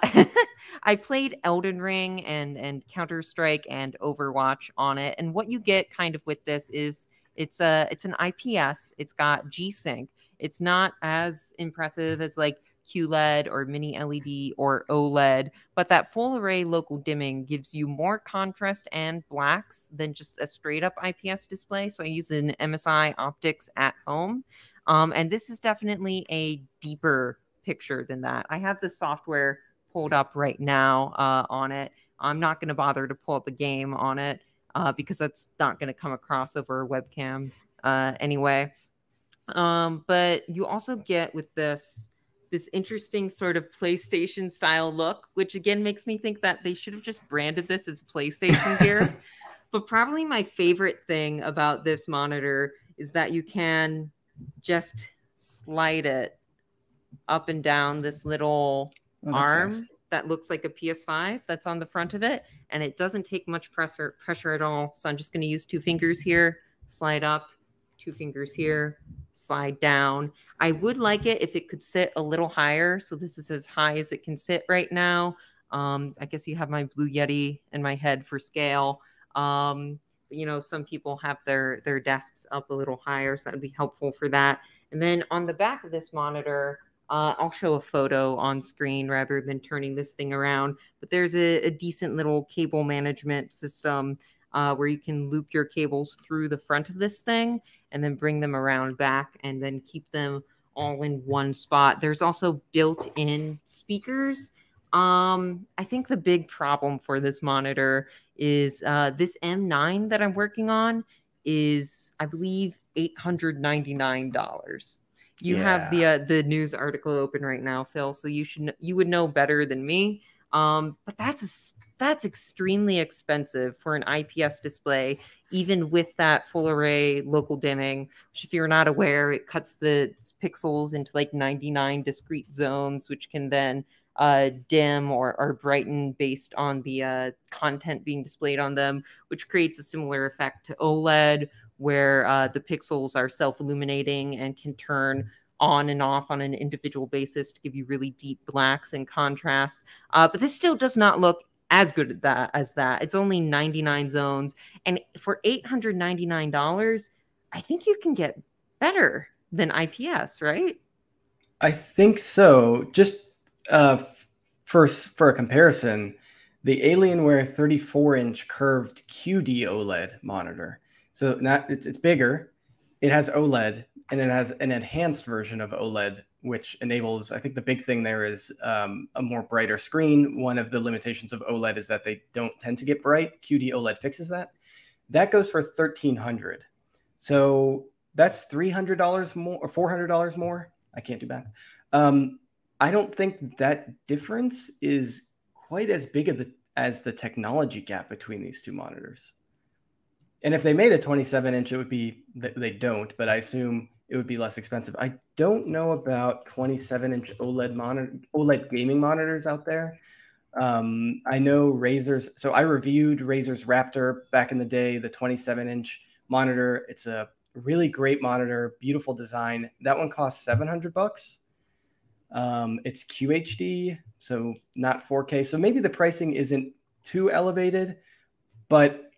I played Elden Ring and, and Counter-Strike and Overwatch on it, and what you get kind of with this is It's a, it's an I P S. It's got G-Sync. It's not as impressive as like Q L E D or Mini L E D or OLED, but that full array local dimming gives you more contrast and blacks than just a straight up I P S display. So I use an M S I Optics at home. Um, and this is definitely a deeper picture than that. I have the software pulled up right now uh, on it. I'm not going to bother to pull up a game on it. Uh, because that's not going to come across over a webcam uh, anyway. Um, but you also get with this, this interesting sort of PlayStation style look, which again makes me think that they should have just branded this as PlayStation gear. But probably my favorite thing about this monitor is that you can just slide it up and down this little oh, arm nice. that looks like a P S five that's on the front of it. And it doesn't take much pressure pressure at all. So I'm just going to use two fingers here, slide up, two fingers here, slide down. I would like it if it could sit a little higher. So this is as high as it can sit right now. Um, I guess you have my Blue Yeti and my head for scale. Um, you know, some people have their, their desks up a little higher, so that would be helpful for that. And then on the back of this monitor, uh, I'll show a photo on screen rather than turning this thing around. But there's a, a decent little cable management system uh, where you can loop your cables through the front of this thing and then bring them around back and then keep them all in one spot. There's also built-in speakers. Um, I think the big problem for this monitor is uh, this M nine that I'm working on is, I believe, eight hundred ninety-nine dollars. You yeah. have the uh, the news article open right now, Phil, so you should you would know better than me. Um, but that's a, that's extremely expensive for an I P S display, even with that full array local dimming, which, if you're not aware, it cuts the pixels into like ninety-nine discrete zones, which can then Uh, dim or, or brighten based on the uh, content being displayed on them, which creates a similar effect to OLED, where uh, the pixels are self-illuminating and can turn on and off on an individual basis to give you really deep blacks and contrast. Uh, but this still does not look as good at that as that. It's only ninety-nine zones. And for eight hundred ninety-nine dollars, I think you can get better than I P S, right? I think so. Just Uh, first, for a comparison, the Alienware thirty-four inch curved Q D OLED monitor. So not it's it's bigger. It has OLED, and it has an enhanced version of OLED, which enables. I think the big thing there is um, a more brighter screen. One of the limitations of OLED is that they don't tend to get bright. Q D OLED fixes that. That goes for thirteen hundred dollars. So that's three hundred dollars more or four hundred dollars more. I can't do math. Um, I don't think that difference is quite as big of the, as the technology gap between these two monitors. And if they made a twenty-seven inch, it would be, they don't, but I assume it would be less expensive. I don't know about twenty-seven inch OLED monitor, OLED gaming monitors out there. Um, I know Razer's, so I reviewed Razer's Raptor back in the day, the twenty-seven inch monitor. It's a really great monitor, beautiful design. That one costs seven hundred bucks. Um, it's Q H D, so not four K. So maybe the pricing isn't too elevated, but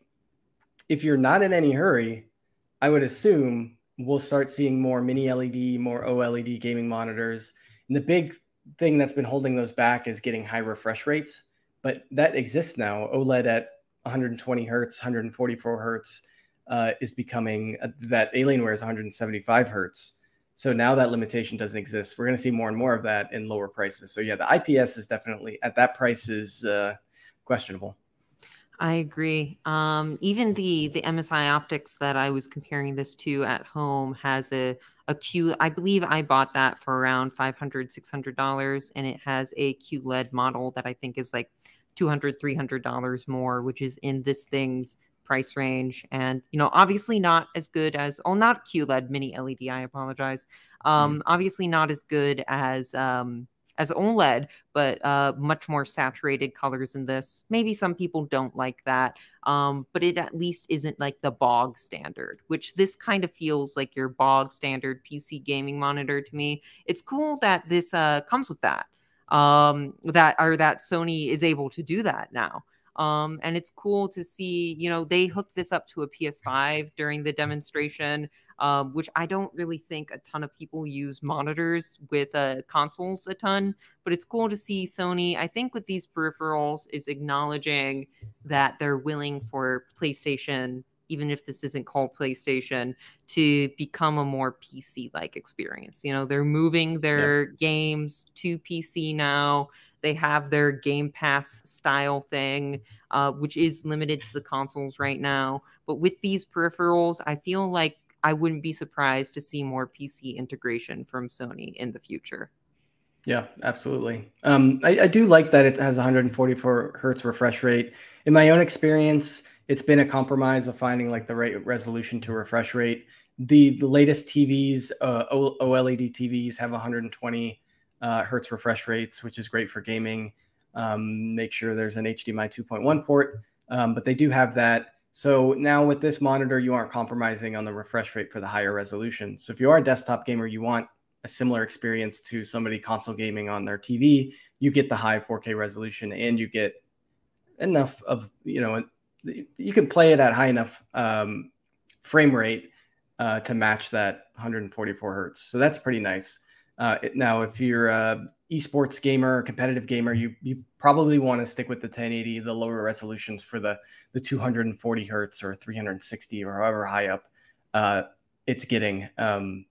if you're not in any hurry, I would assume we'll start seeing more mini L E D, more OLED gaming monitors. And the big thing that's been holding those back is getting high refresh rates, but that exists now. OLED at one hundred twenty hertz, one hundred forty-four hertz uh, is becoming, uh, that Alienware is one hundred seventy-five hertz. So now that limitation doesn't exist. We're going to see more and more of that in lower prices. So yeah, the I P S is definitely, at that price, is uh, questionable. I agree. Um, even the the M S I Optics that I was comparing this to at home has a, a Q, I believe I bought that for around five hundred, six hundred dollars. And it has a Q L E D model that I think is like two hundred, three hundred dollars more, which is in this thing's price range. And, you know, obviously not as good as, oh, not Q L E D, mini L E D, I apologize. Um, mm. Obviously not as good as, um, as OLED, but uh, much more saturated colors in this. Maybe some people don't like that, um, but it at least isn't like the bog standard, which this kind of feels like your bog standard P C gaming monitor to me. It's cool that this uh, comes with that, um, that, or that Sony is able to do that now. Um, and it's cool to see, you know, they hooked this up to a P S five during the demonstration, uh, which I don't really think a ton of people use monitors with uh, consoles a ton. But it's cool to see Sony, I think, with these peripherals is acknowledging that they're willing for PlayStation, even if this isn't called PlayStation, to become a more P C-like experience. You know, they're moving their yeah. games to P C now. They have their Game Pass style thing, uh, which is limited to the consoles right now. But with these peripherals, I feel like I wouldn't be surprised to see more P C integration from Sony in the future. Yeah, absolutely. Um, I, I do like that it has one hundred forty-four hertz refresh rate. In my own experience, it's been a compromise of finding like the right resolution to refresh rate. The, the latest T Vs, uh, OLED T Vs, have 120 uh, hertz refresh rates, which is great for gaming. Um, make sure there's an H D M I two point one port, um, but they do have that. So now with this monitor, you aren't compromising on the refresh rate for the higher resolution. So if you are a desktop gamer, you want a similar experience to somebody console gaming on their T V, you get the high four K resolution and you get enough of, you know, you can play it at high enough um, frame rate uh, to match that one forty-four hertz. So that's pretty nice. Uh, it, now, if you're a esports gamer, or competitive gamer, you you probably want to stick with the ten eighty, the lower resolutions for the the two forty hertz or three sixty or however high up uh, it's getting. Um,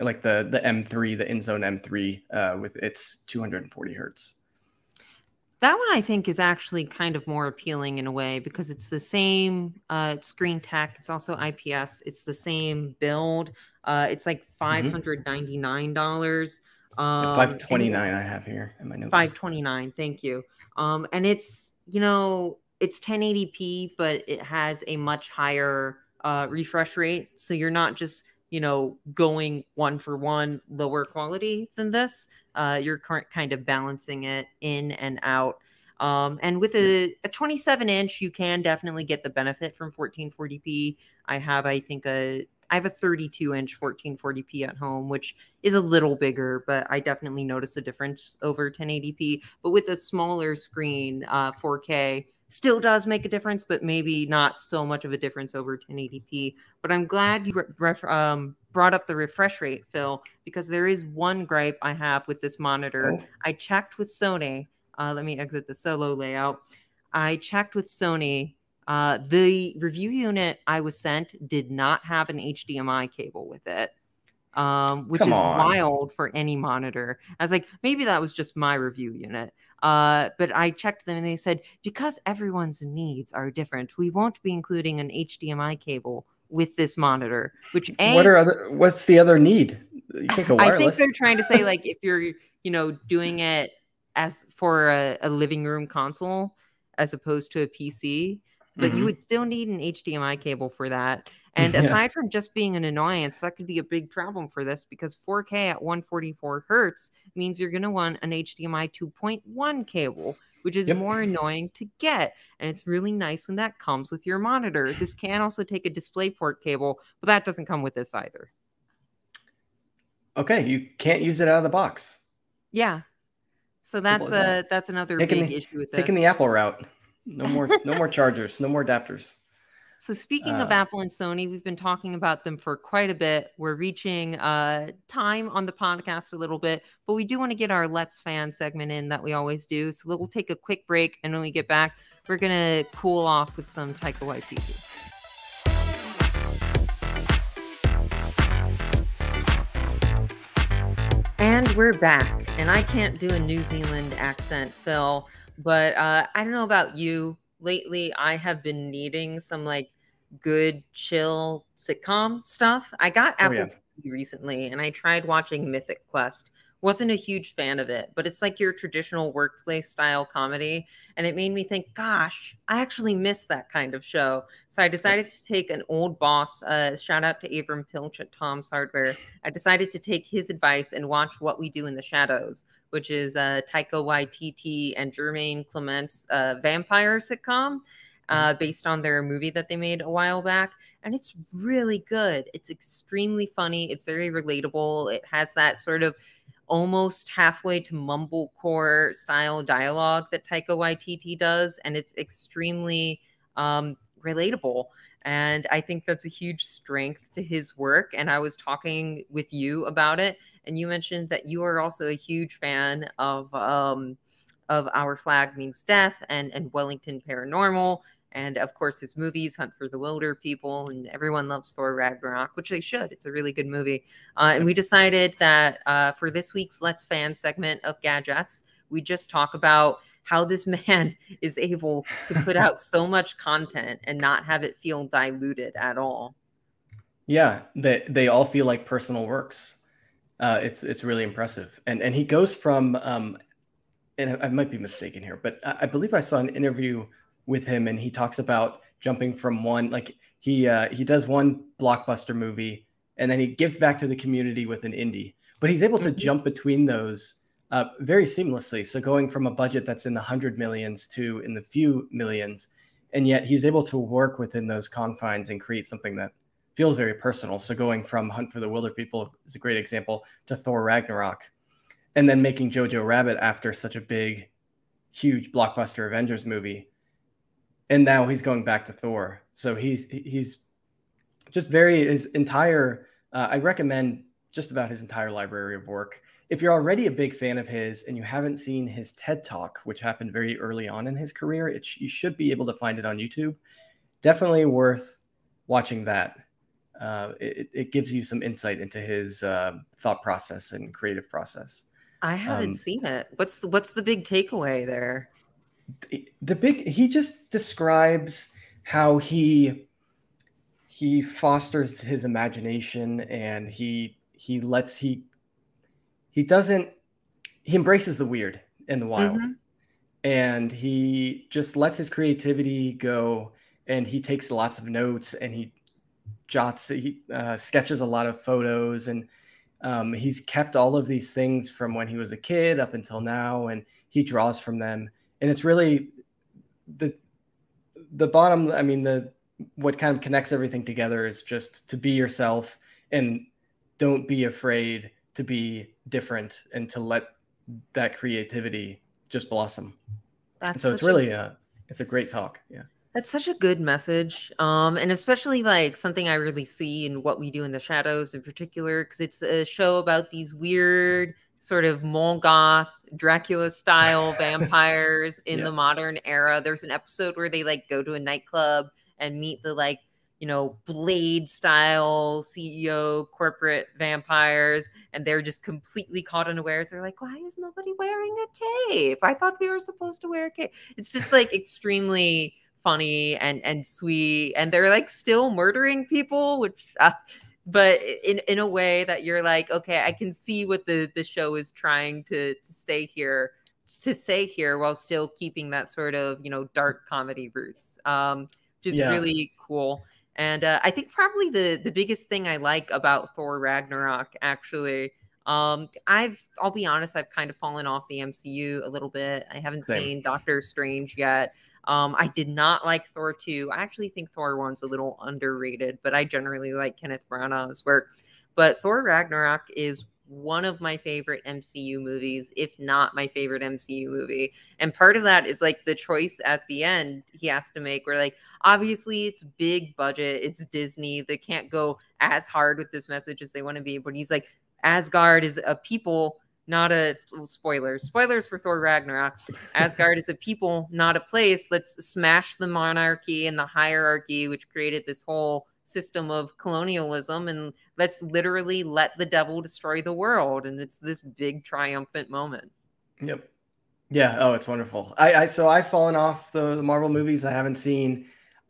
like the the M three, the InZone M three uh, with its two forty hertz. That one I think is actually kind of more appealing in a way because it's the same uh, screen tech. It's also I P S. It's the same build. Uh, it's like five ninety-nine dollars. Mm-hmm. um, five twenty-nine I have here in my notes. five twenty-nine, thank you. Um, and it's, you know, it's ten eighty p, but it has a much higher uh, refresh rate. So you're not just, you know, going one for one lower quality than this. Uh, you're kind of balancing it in and out. Um, and with a, a twenty-seven inch, you can definitely get the benefit from fourteen forty p. I have, I think, a I have a thirty-two inch fourteen forty p at home, which is a little bigger, but I definitely notice a difference over ten eighty p. But with a smaller screen, uh, four K still does make a difference, but maybe not so much of a difference over ten eighty p. But I'm glad you ref um, brought up the refresh rate, Phil, because there is one gripe I have with this monitor. Oh. I checked with Sony. Uh, let me exit the solo layout. I checked with Sony. Uh, the review unit I was sent did not have an H D M I cable with it, um, which is wild for any monitor. I was like, maybe that was just my review unit. Uh, but I checked them and they said, because everyone's needs are different, we won't be including an H D M I cable with this monitor, which a, what are other, what's the other need? You can't go wireless. I think they're trying to say, like, if you're, you know, doing it as for a, a living room console, as opposed to a P C, but mm-hmm. you would still need an H D M I cable for that. And yeah. aside from just being an annoyance, that could be a big problem for this because four K at one forty-four hertz means you're going to want an H D M I two point one cable, which is yep. more annoying to get. And it's really nice when that comes with your monitor. This can also take a DisplayPort cable, but that doesn't come with this either. Okay, you can't use it out of the box. Yeah. So that's a that? that's another taking big the, issue with this. Taking the Apple route. No more no more chargers, no more adapters. So speaking of uh, Apple and Sony, we've been talking about them for quite a bit. We're reaching uh, time on the podcast a little bit, but we do want to get our Let's Fan segment in that we always do. So we'll take a quick break, and when we get back, we're going to cool off with some Taika Waititi. And we're back. And I can't do a New Zealand accent, Phil, but uh, I don't know about you. Lately, I have been needing some like good, chill sitcom stuff. I got Apple oh, yeah. T V recently, and I tried watching Mythic Quest. Wasn't a huge fan of it, but it's like your traditional workplace style comedy. And it made me think, gosh, I actually miss that kind of show. So I decided to take an old boss, uh, shout out to Avram Pilch at Tom's Hardware. I decided to take his advice and watch What We Do in the Shadows, which is uh, Taika Waititi and Jermaine Clement's uh, vampire sitcom uh, based on their movie that they made a while back. And it's really good. It's extremely funny. It's very relatable. It has that sort of almost halfway to mumblecore style dialogue that Taika Waititi does, and it's extremely um, relatable. And I think that's a huge strength to his work. And I was talking with you about it, and you mentioned that you are also a huge fan of um, of Our Flag Means Death and and Wellington Paranormal, and of course his movies, Hunt for the Wilderpeople, and everyone loves Thor Ragnarok, which they should. It's a really good movie. Uh, and we decided that uh, for this week's Let's Fan segment of Gadgets, we just talk about how this man is able to put out so much content and not have it feel diluted at all. Yeah, they, they all feel like personal works. Uh, it's it's really impressive. And, and he goes from, um, and I might be mistaken here, but I, I believe I saw an interview with him, and he talks about jumping from one, like he uh, he does one blockbuster movie, and then he gives back to the community with an indie. But he's able to mm-hmm. jump between those uh, very seamlessly. So going from a budget that's in the hundred millions to in the few millions, and yet he's able to work within those confines and create something that feels very personal. So going from Hunt for the Wilderpeople is a great example to Thor Ragnarok, and then making Jojo Rabbit after such a big, huge blockbuster Avengers movie. And now he's going back to Thor. So he's, he's just very, his entire, uh, I recommend just about his entire library of work. If you're already a big fan of his and you haven't seen his TED Talk, which happened very early on in his career, it, you should be able to find it on YouTube. Definitely worth watching that. Uh, it, it gives you some insight into his uh, thought process and creative process. I haven't um, seen it. What's the, what's the big takeaway there? The, the big, he just describes how he, he fosters his imagination, and he, he lets, he, he doesn't, he embraces the weird and the wild, mm-hmm. and he just lets his creativity go, and he takes lots of notes, and he jots, he uh, sketches a lot of photos, and Um, he's kept all of these things from when he was a kid up until now, and he draws from them. And it's really the the bottom. I mean, the what kind of connects everything together is just to be yourself, and don't be afraid to be different, and to let that creativity just blossom. That's so it's really a, it's a great talk. Yeah. That's such a good message, um, and especially like something I really see in What We Do in the Shadows in particular, because it's a show about these weird sort of Mole-Goth, Dracula-style vampires in yeah. the modern era. There's an episode where they like go to a nightclub and meet the like, you know, Blade-style C E O corporate vampires, and they're just completely caught unawares. They're like, why is nobody wearing a cape? I thought we were supposed to wear a cape. It's just like extremely... funny and and sweet, and they're like still murdering people, which uh, but in in a way that you're like, okay, I can see what the the show is trying to to stay here to say here while still keeping that sort of, you know, dark comedy roots, um which is yeah. really cool. And uh, I think probably the the biggest thing I like about Thor Ragnarok, actually, um I've I'll be honest, I've kind of fallen off the M C U a little bit. I haven't Same. Seen Doctor Strange yet. Um, I did not like Thor two. I actually think Thor one's a little underrated, but I generally like Kenneth Branagh's work. But Thor Ragnarok is one of my favorite M C U movies, if not my favorite M C U movie. And part of that is like the choice at the end he has to make, where like, obviously it's big budget, it's Disney, they can't go as hard with this message as they want to be. But he's like, Asgard is a people... not a well, spoilers, spoilers for Thor Ragnarok. Asgard is a people, not a place. Let's smash the monarchy and the hierarchy, which created this whole system of colonialism. And let's literally let the devil destroy the world. And it's this big triumphant moment. Yep. Yeah. Oh, it's wonderful. I, I so I've fallen off the, the Marvel movies. I haven't seen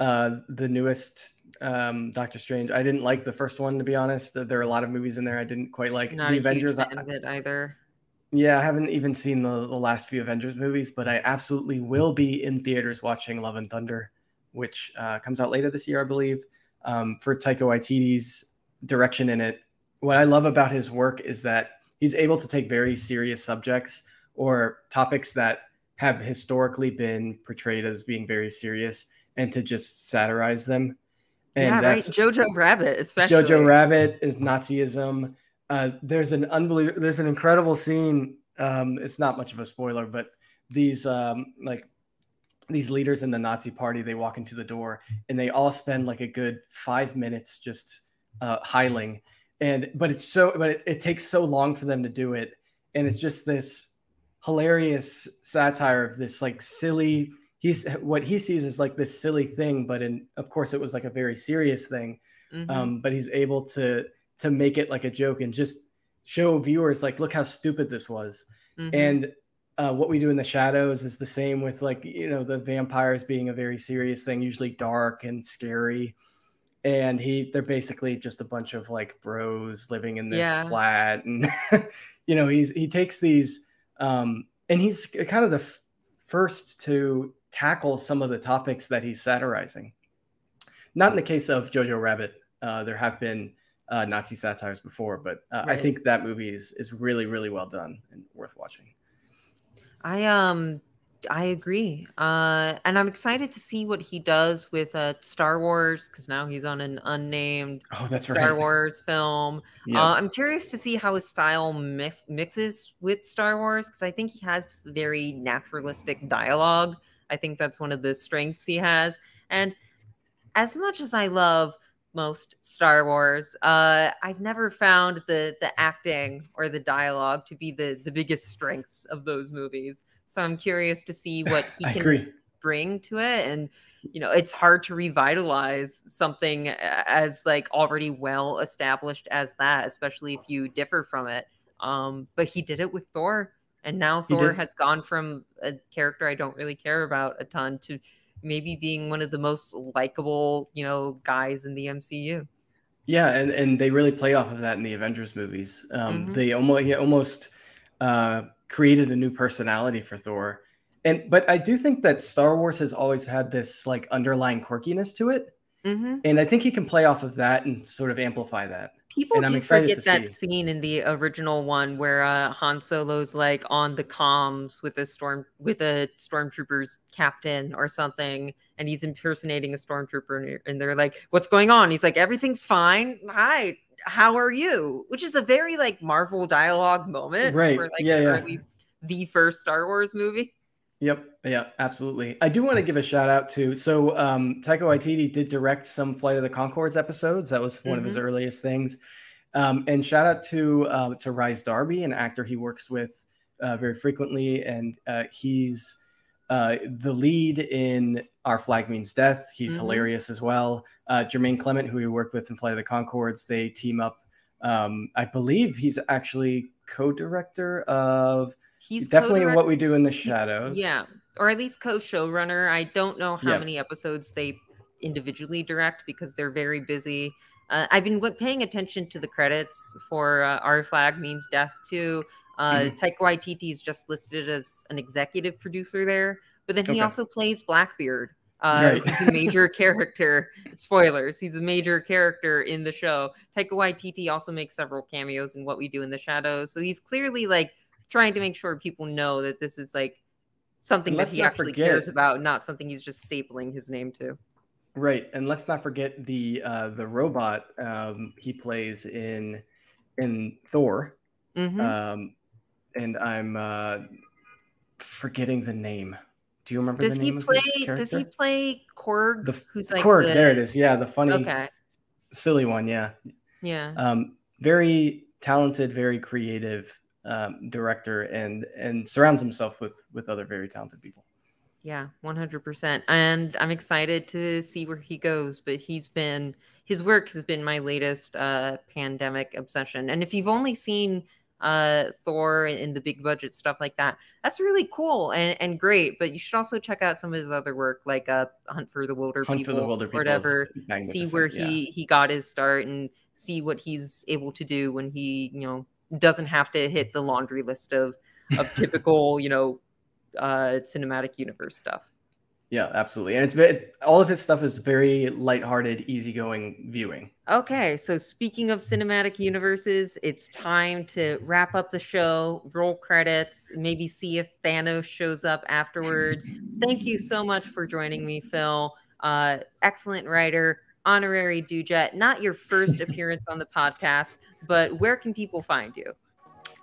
uh, the newest um, Doctor Strange. I didn't like the first one, to be honest. There are a lot of movies in there I didn't quite like. Not the Avengers. Not a huge fan of it either. Yeah, I haven't even seen the, the last few Avengers movies, but I absolutely will be in theaters watching Love and Thunder, which uh, comes out later this year, I believe, um, for Taika Waititi's direction in it. What I love about his work is that he's able to take very serious subjects or topics that have historically been portrayed as being very serious and to just satirize them. And yeah, that's, right. Jojo Rabbit, especially. Jojo Rabbit is Nazism. Uh, there's an unbelievable, there's an incredible scene. Um, it's not much of a spoiler, but these um, like these leaders in the Nazi party, they walk into the door and they all spend like a good five minutes just uh, hiling. And but it's so, but it, it takes so long for them to do it, and it's just this hilarious satire of this like silly. He's what he sees is like this silly thing, but in of course it was like a very serious thing. Mm-hmm. Um, but he's able to. to make it like a joke and just show viewers like, look how stupid this was. Mm-hmm. And uh, What We Do in the Shadows is the same with like, you know, the vampires being a very serious thing, usually dark and scary. And he, they're basically just a bunch of like bros living in this yeah. flat. And, you know, he's, he takes these um, and he's kind of the first to tackle some of the topics that he's satirizing. Not in the case of Jojo Rabbit. Uh, there have been, uh, Nazi satires before, but uh, right. I think that movie is is really, really well done and worth watching. I um I agree, uh, and I'm excited to see what he does with uh, Star Wars, because now he's on an unnamed oh, that's Star right. Wars film. Yep. Uh, I'm curious to see how his style mix mixes with Star Wars, because I think he has very naturalistic dialogue. I think that's one of the strengths he has. And as much as I love most Star Wars, uh, I've never found the the acting or the dialogue to be the the biggest strengths of those movies. So I'm curious to see what he can agree. bring to it. And, you know, it's hard to revitalize something as like already well established as that, especially if you differ from it. Um, but he did it with Thor. And now Thor has gone from a character I don't really care about a ton to maybe being one of the most likable, you know, guys in the M C U. Yeah. And, and they really play off of that in the Avengers movies. Um, mm-hmm. They almost, yeah, almost, uh, created a new personality for Thor. And but I do think that Star Wars has always had this like underlying quirkiness to it. Mm-hmm. And I think he can play off of that and sort of amplify that. People and do I'm excited forget to that see. scene in the original one where uh, Han Solo's like on the comms with a storm with a stormtrooper's captain or something, and he's impersonating a stormtrooper, and they're like, "What's going on?" He's like, "Everything's fine. Hi. How are you?" Which is a very like Marvel dialogue moment, right? For, like, yeah, yeah. At least the first Star Wars movie. Yep. Yeah. Absolutely. I do want to give a shout out to so um, Taika Waititi did direct some Flight of the Conchords episodes. That was one mm-hmm. of his earliest things. Um, and shout out to uh, to Rhys Darby, an actor he works with uh, very frequently, and uh, he's uh, the lead in Our Flag Means Death. He's mm-hmm. hilarious as well. Uh, Jermaine Clement, who we worked with in Flight of the Conchords, they team up. Um, I believe he's actually co-director of he's definitely What We Do in the Shadows. Yeah, or at least co-showrunner. I don't know how yeah. many episodes they individually direct because they're very busy. Uh, I've been paying attention to the credits for uh, Our Flag Means Death too. Uh, mm-hmm. Taika Waititi is just listed as an executive producer there. But then he okay. also plays Blackbeard. Uh, right. He's a major character. Spoilers. He's a major character in the show. Taika Waititi also makes several cameos in What We Do in the Shadows. So he's clearly like trying to make sure people know that this is like something that he actually forget. cares about, not something he's just stapling his name to. Right. And let's not forget the uh, the robot um, he plays in in Thor. Mm-hmm. um, and I'm uh, forgetting the name. Do you remember does the name he play, of this character? Does he play Korg? The, who's like Korg, the... there it is. Yeah, the funny, okay. silly one, yeah. Yeah. Um, very talented, very creative um, director, and and surrounds himself with, with other very talented people. Yeah, one hundred percent. And I'm excited to see where he goes, but he's been, his work has been my latest uh, pandemic obsession. And if you've only seen Uh, Thor and the big budget stuff like that, that's really cool and, and great, but you should also check out some of his other work, like uh, Hunt for the Wilderpeople or whatever, see where yeah. he, he got his start and see what he's able to do when he, you know, doesn't have to hit the laundry list of, of typical, you know, uh, cinematic universe stuff. Yeah, absolutely. And it's very, all of his stuff is very lighthearted, easygoing viewing. Okay, so speaking of cinematic universes, it's time to wrap up the show, roll credits, maybe see if Thanos shows up afterwards. Thank you so much for joining me, Phil. Uh, excellent writer, honorary Dujet. Not your first appearance on the podcast, but where can people find you?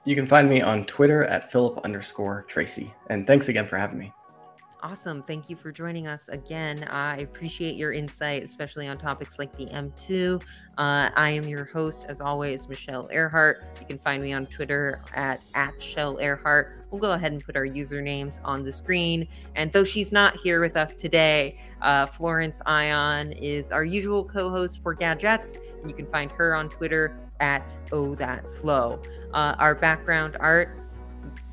You can find me on Twitter at Philip underscore Tracy. And thanks again for having me. Awesome. Thank you for joining us again. I appreciate your insight, especially on topics like the M two. Uh, I am your host, as always, Michelle Earhart. You can find me on Twitter at, at Shell Earhart. We'll go ahead and put our usernames on the screen. And though she's not here with us today, uh, Florence Ion is our usual co-host for Gadgets. And you can find her on Twitter at Oh That Flow. Uh, our background art,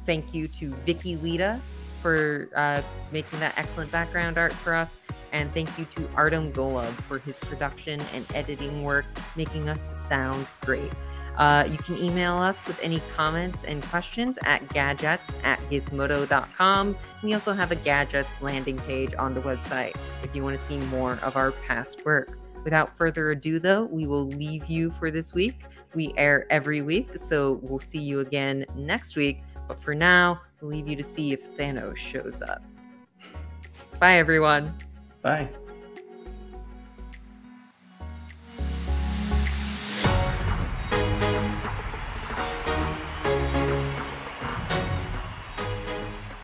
thank you to Vicky Lita for uh, making that excellent background art for us. And thank you to Artem Golub for his production and editing work, making us sound great. Uh, you can email us with any comments and questions at gadgets at gizmodo dot com. We also have a Gadgets landing page on the website if you want to see more of our past work. Without further ado, though, we will leave you for this week. We air every week, so we'll see you again next week. But for now, we'll leave you to see if Thanos shows up. Bye, everyone. Bye.